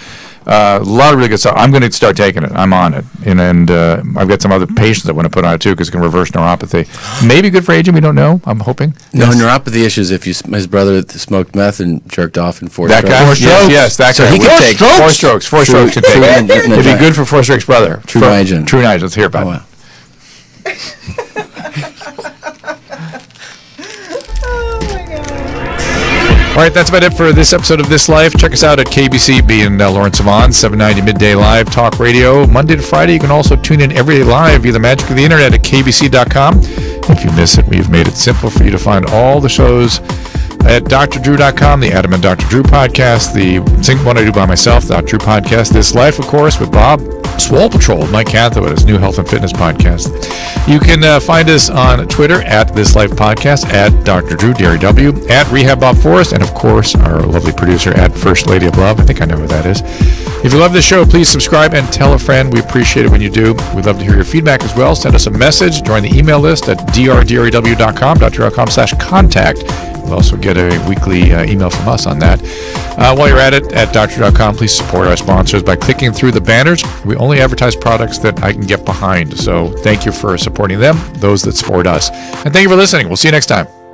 Uh, a lot of really good stuff. I'm going to start taking it. I'm on it. And, and uh, I've got some other patients that want to put on it, too, because it can reverse neuropathy. Maybe good for aging. We don't know. I'm hoping. No, yes. neuropathy issues. If you, his brother smoked meth and jerked off in four that strokes. That guy? Four strokes? Yes, yes that so guy. He can take strokes? Four strokes. Four true, strokes to take. It would be good for Four Strokes' brother. True Niagen. True Niagen. Let's hear about oh, wow. it. All right, that's about it for this episode of This Life. Check us out at K B C B and uh, Lawrence Avon, seven ninety Midday Live Talk Radio, Monday to Friday. You can also tune in every day live via the magic of the internet at K B C dot com. If you miss it, we've made it simple for you to find all the shows at Dr Drew dot com, the Adam and Doctor Drew podcast, the Sync One I Do By Myself, Doctor Drew podcast, This Life, of course, with Bob, Swole Patrol, Mike Catherwood, his new health and fitness podcast. You can uh, find us on Twitter at This Life Podcast, at Doctor Drew, Derry W, at Rehab Bob Forrest, and of course, our lovely producer at First Lady of Love. I think I know who that is. If you love this show, please subscribe and tell a friend. We appreciate it when you do. We'd love to hear your feedback as well. Send us a message. Join the email list at D R D R E W dot com, Dr Drew dot com slash contact. You'll also get a weekly uh, email from us on that. Uh, while you're at it, at Dr Drew dot com, please support our sponsors by clicking through the banners. We only advertise products that I can get behind. So thank you for supporting them, those that support us. And thank you for listening. We'll see you next time.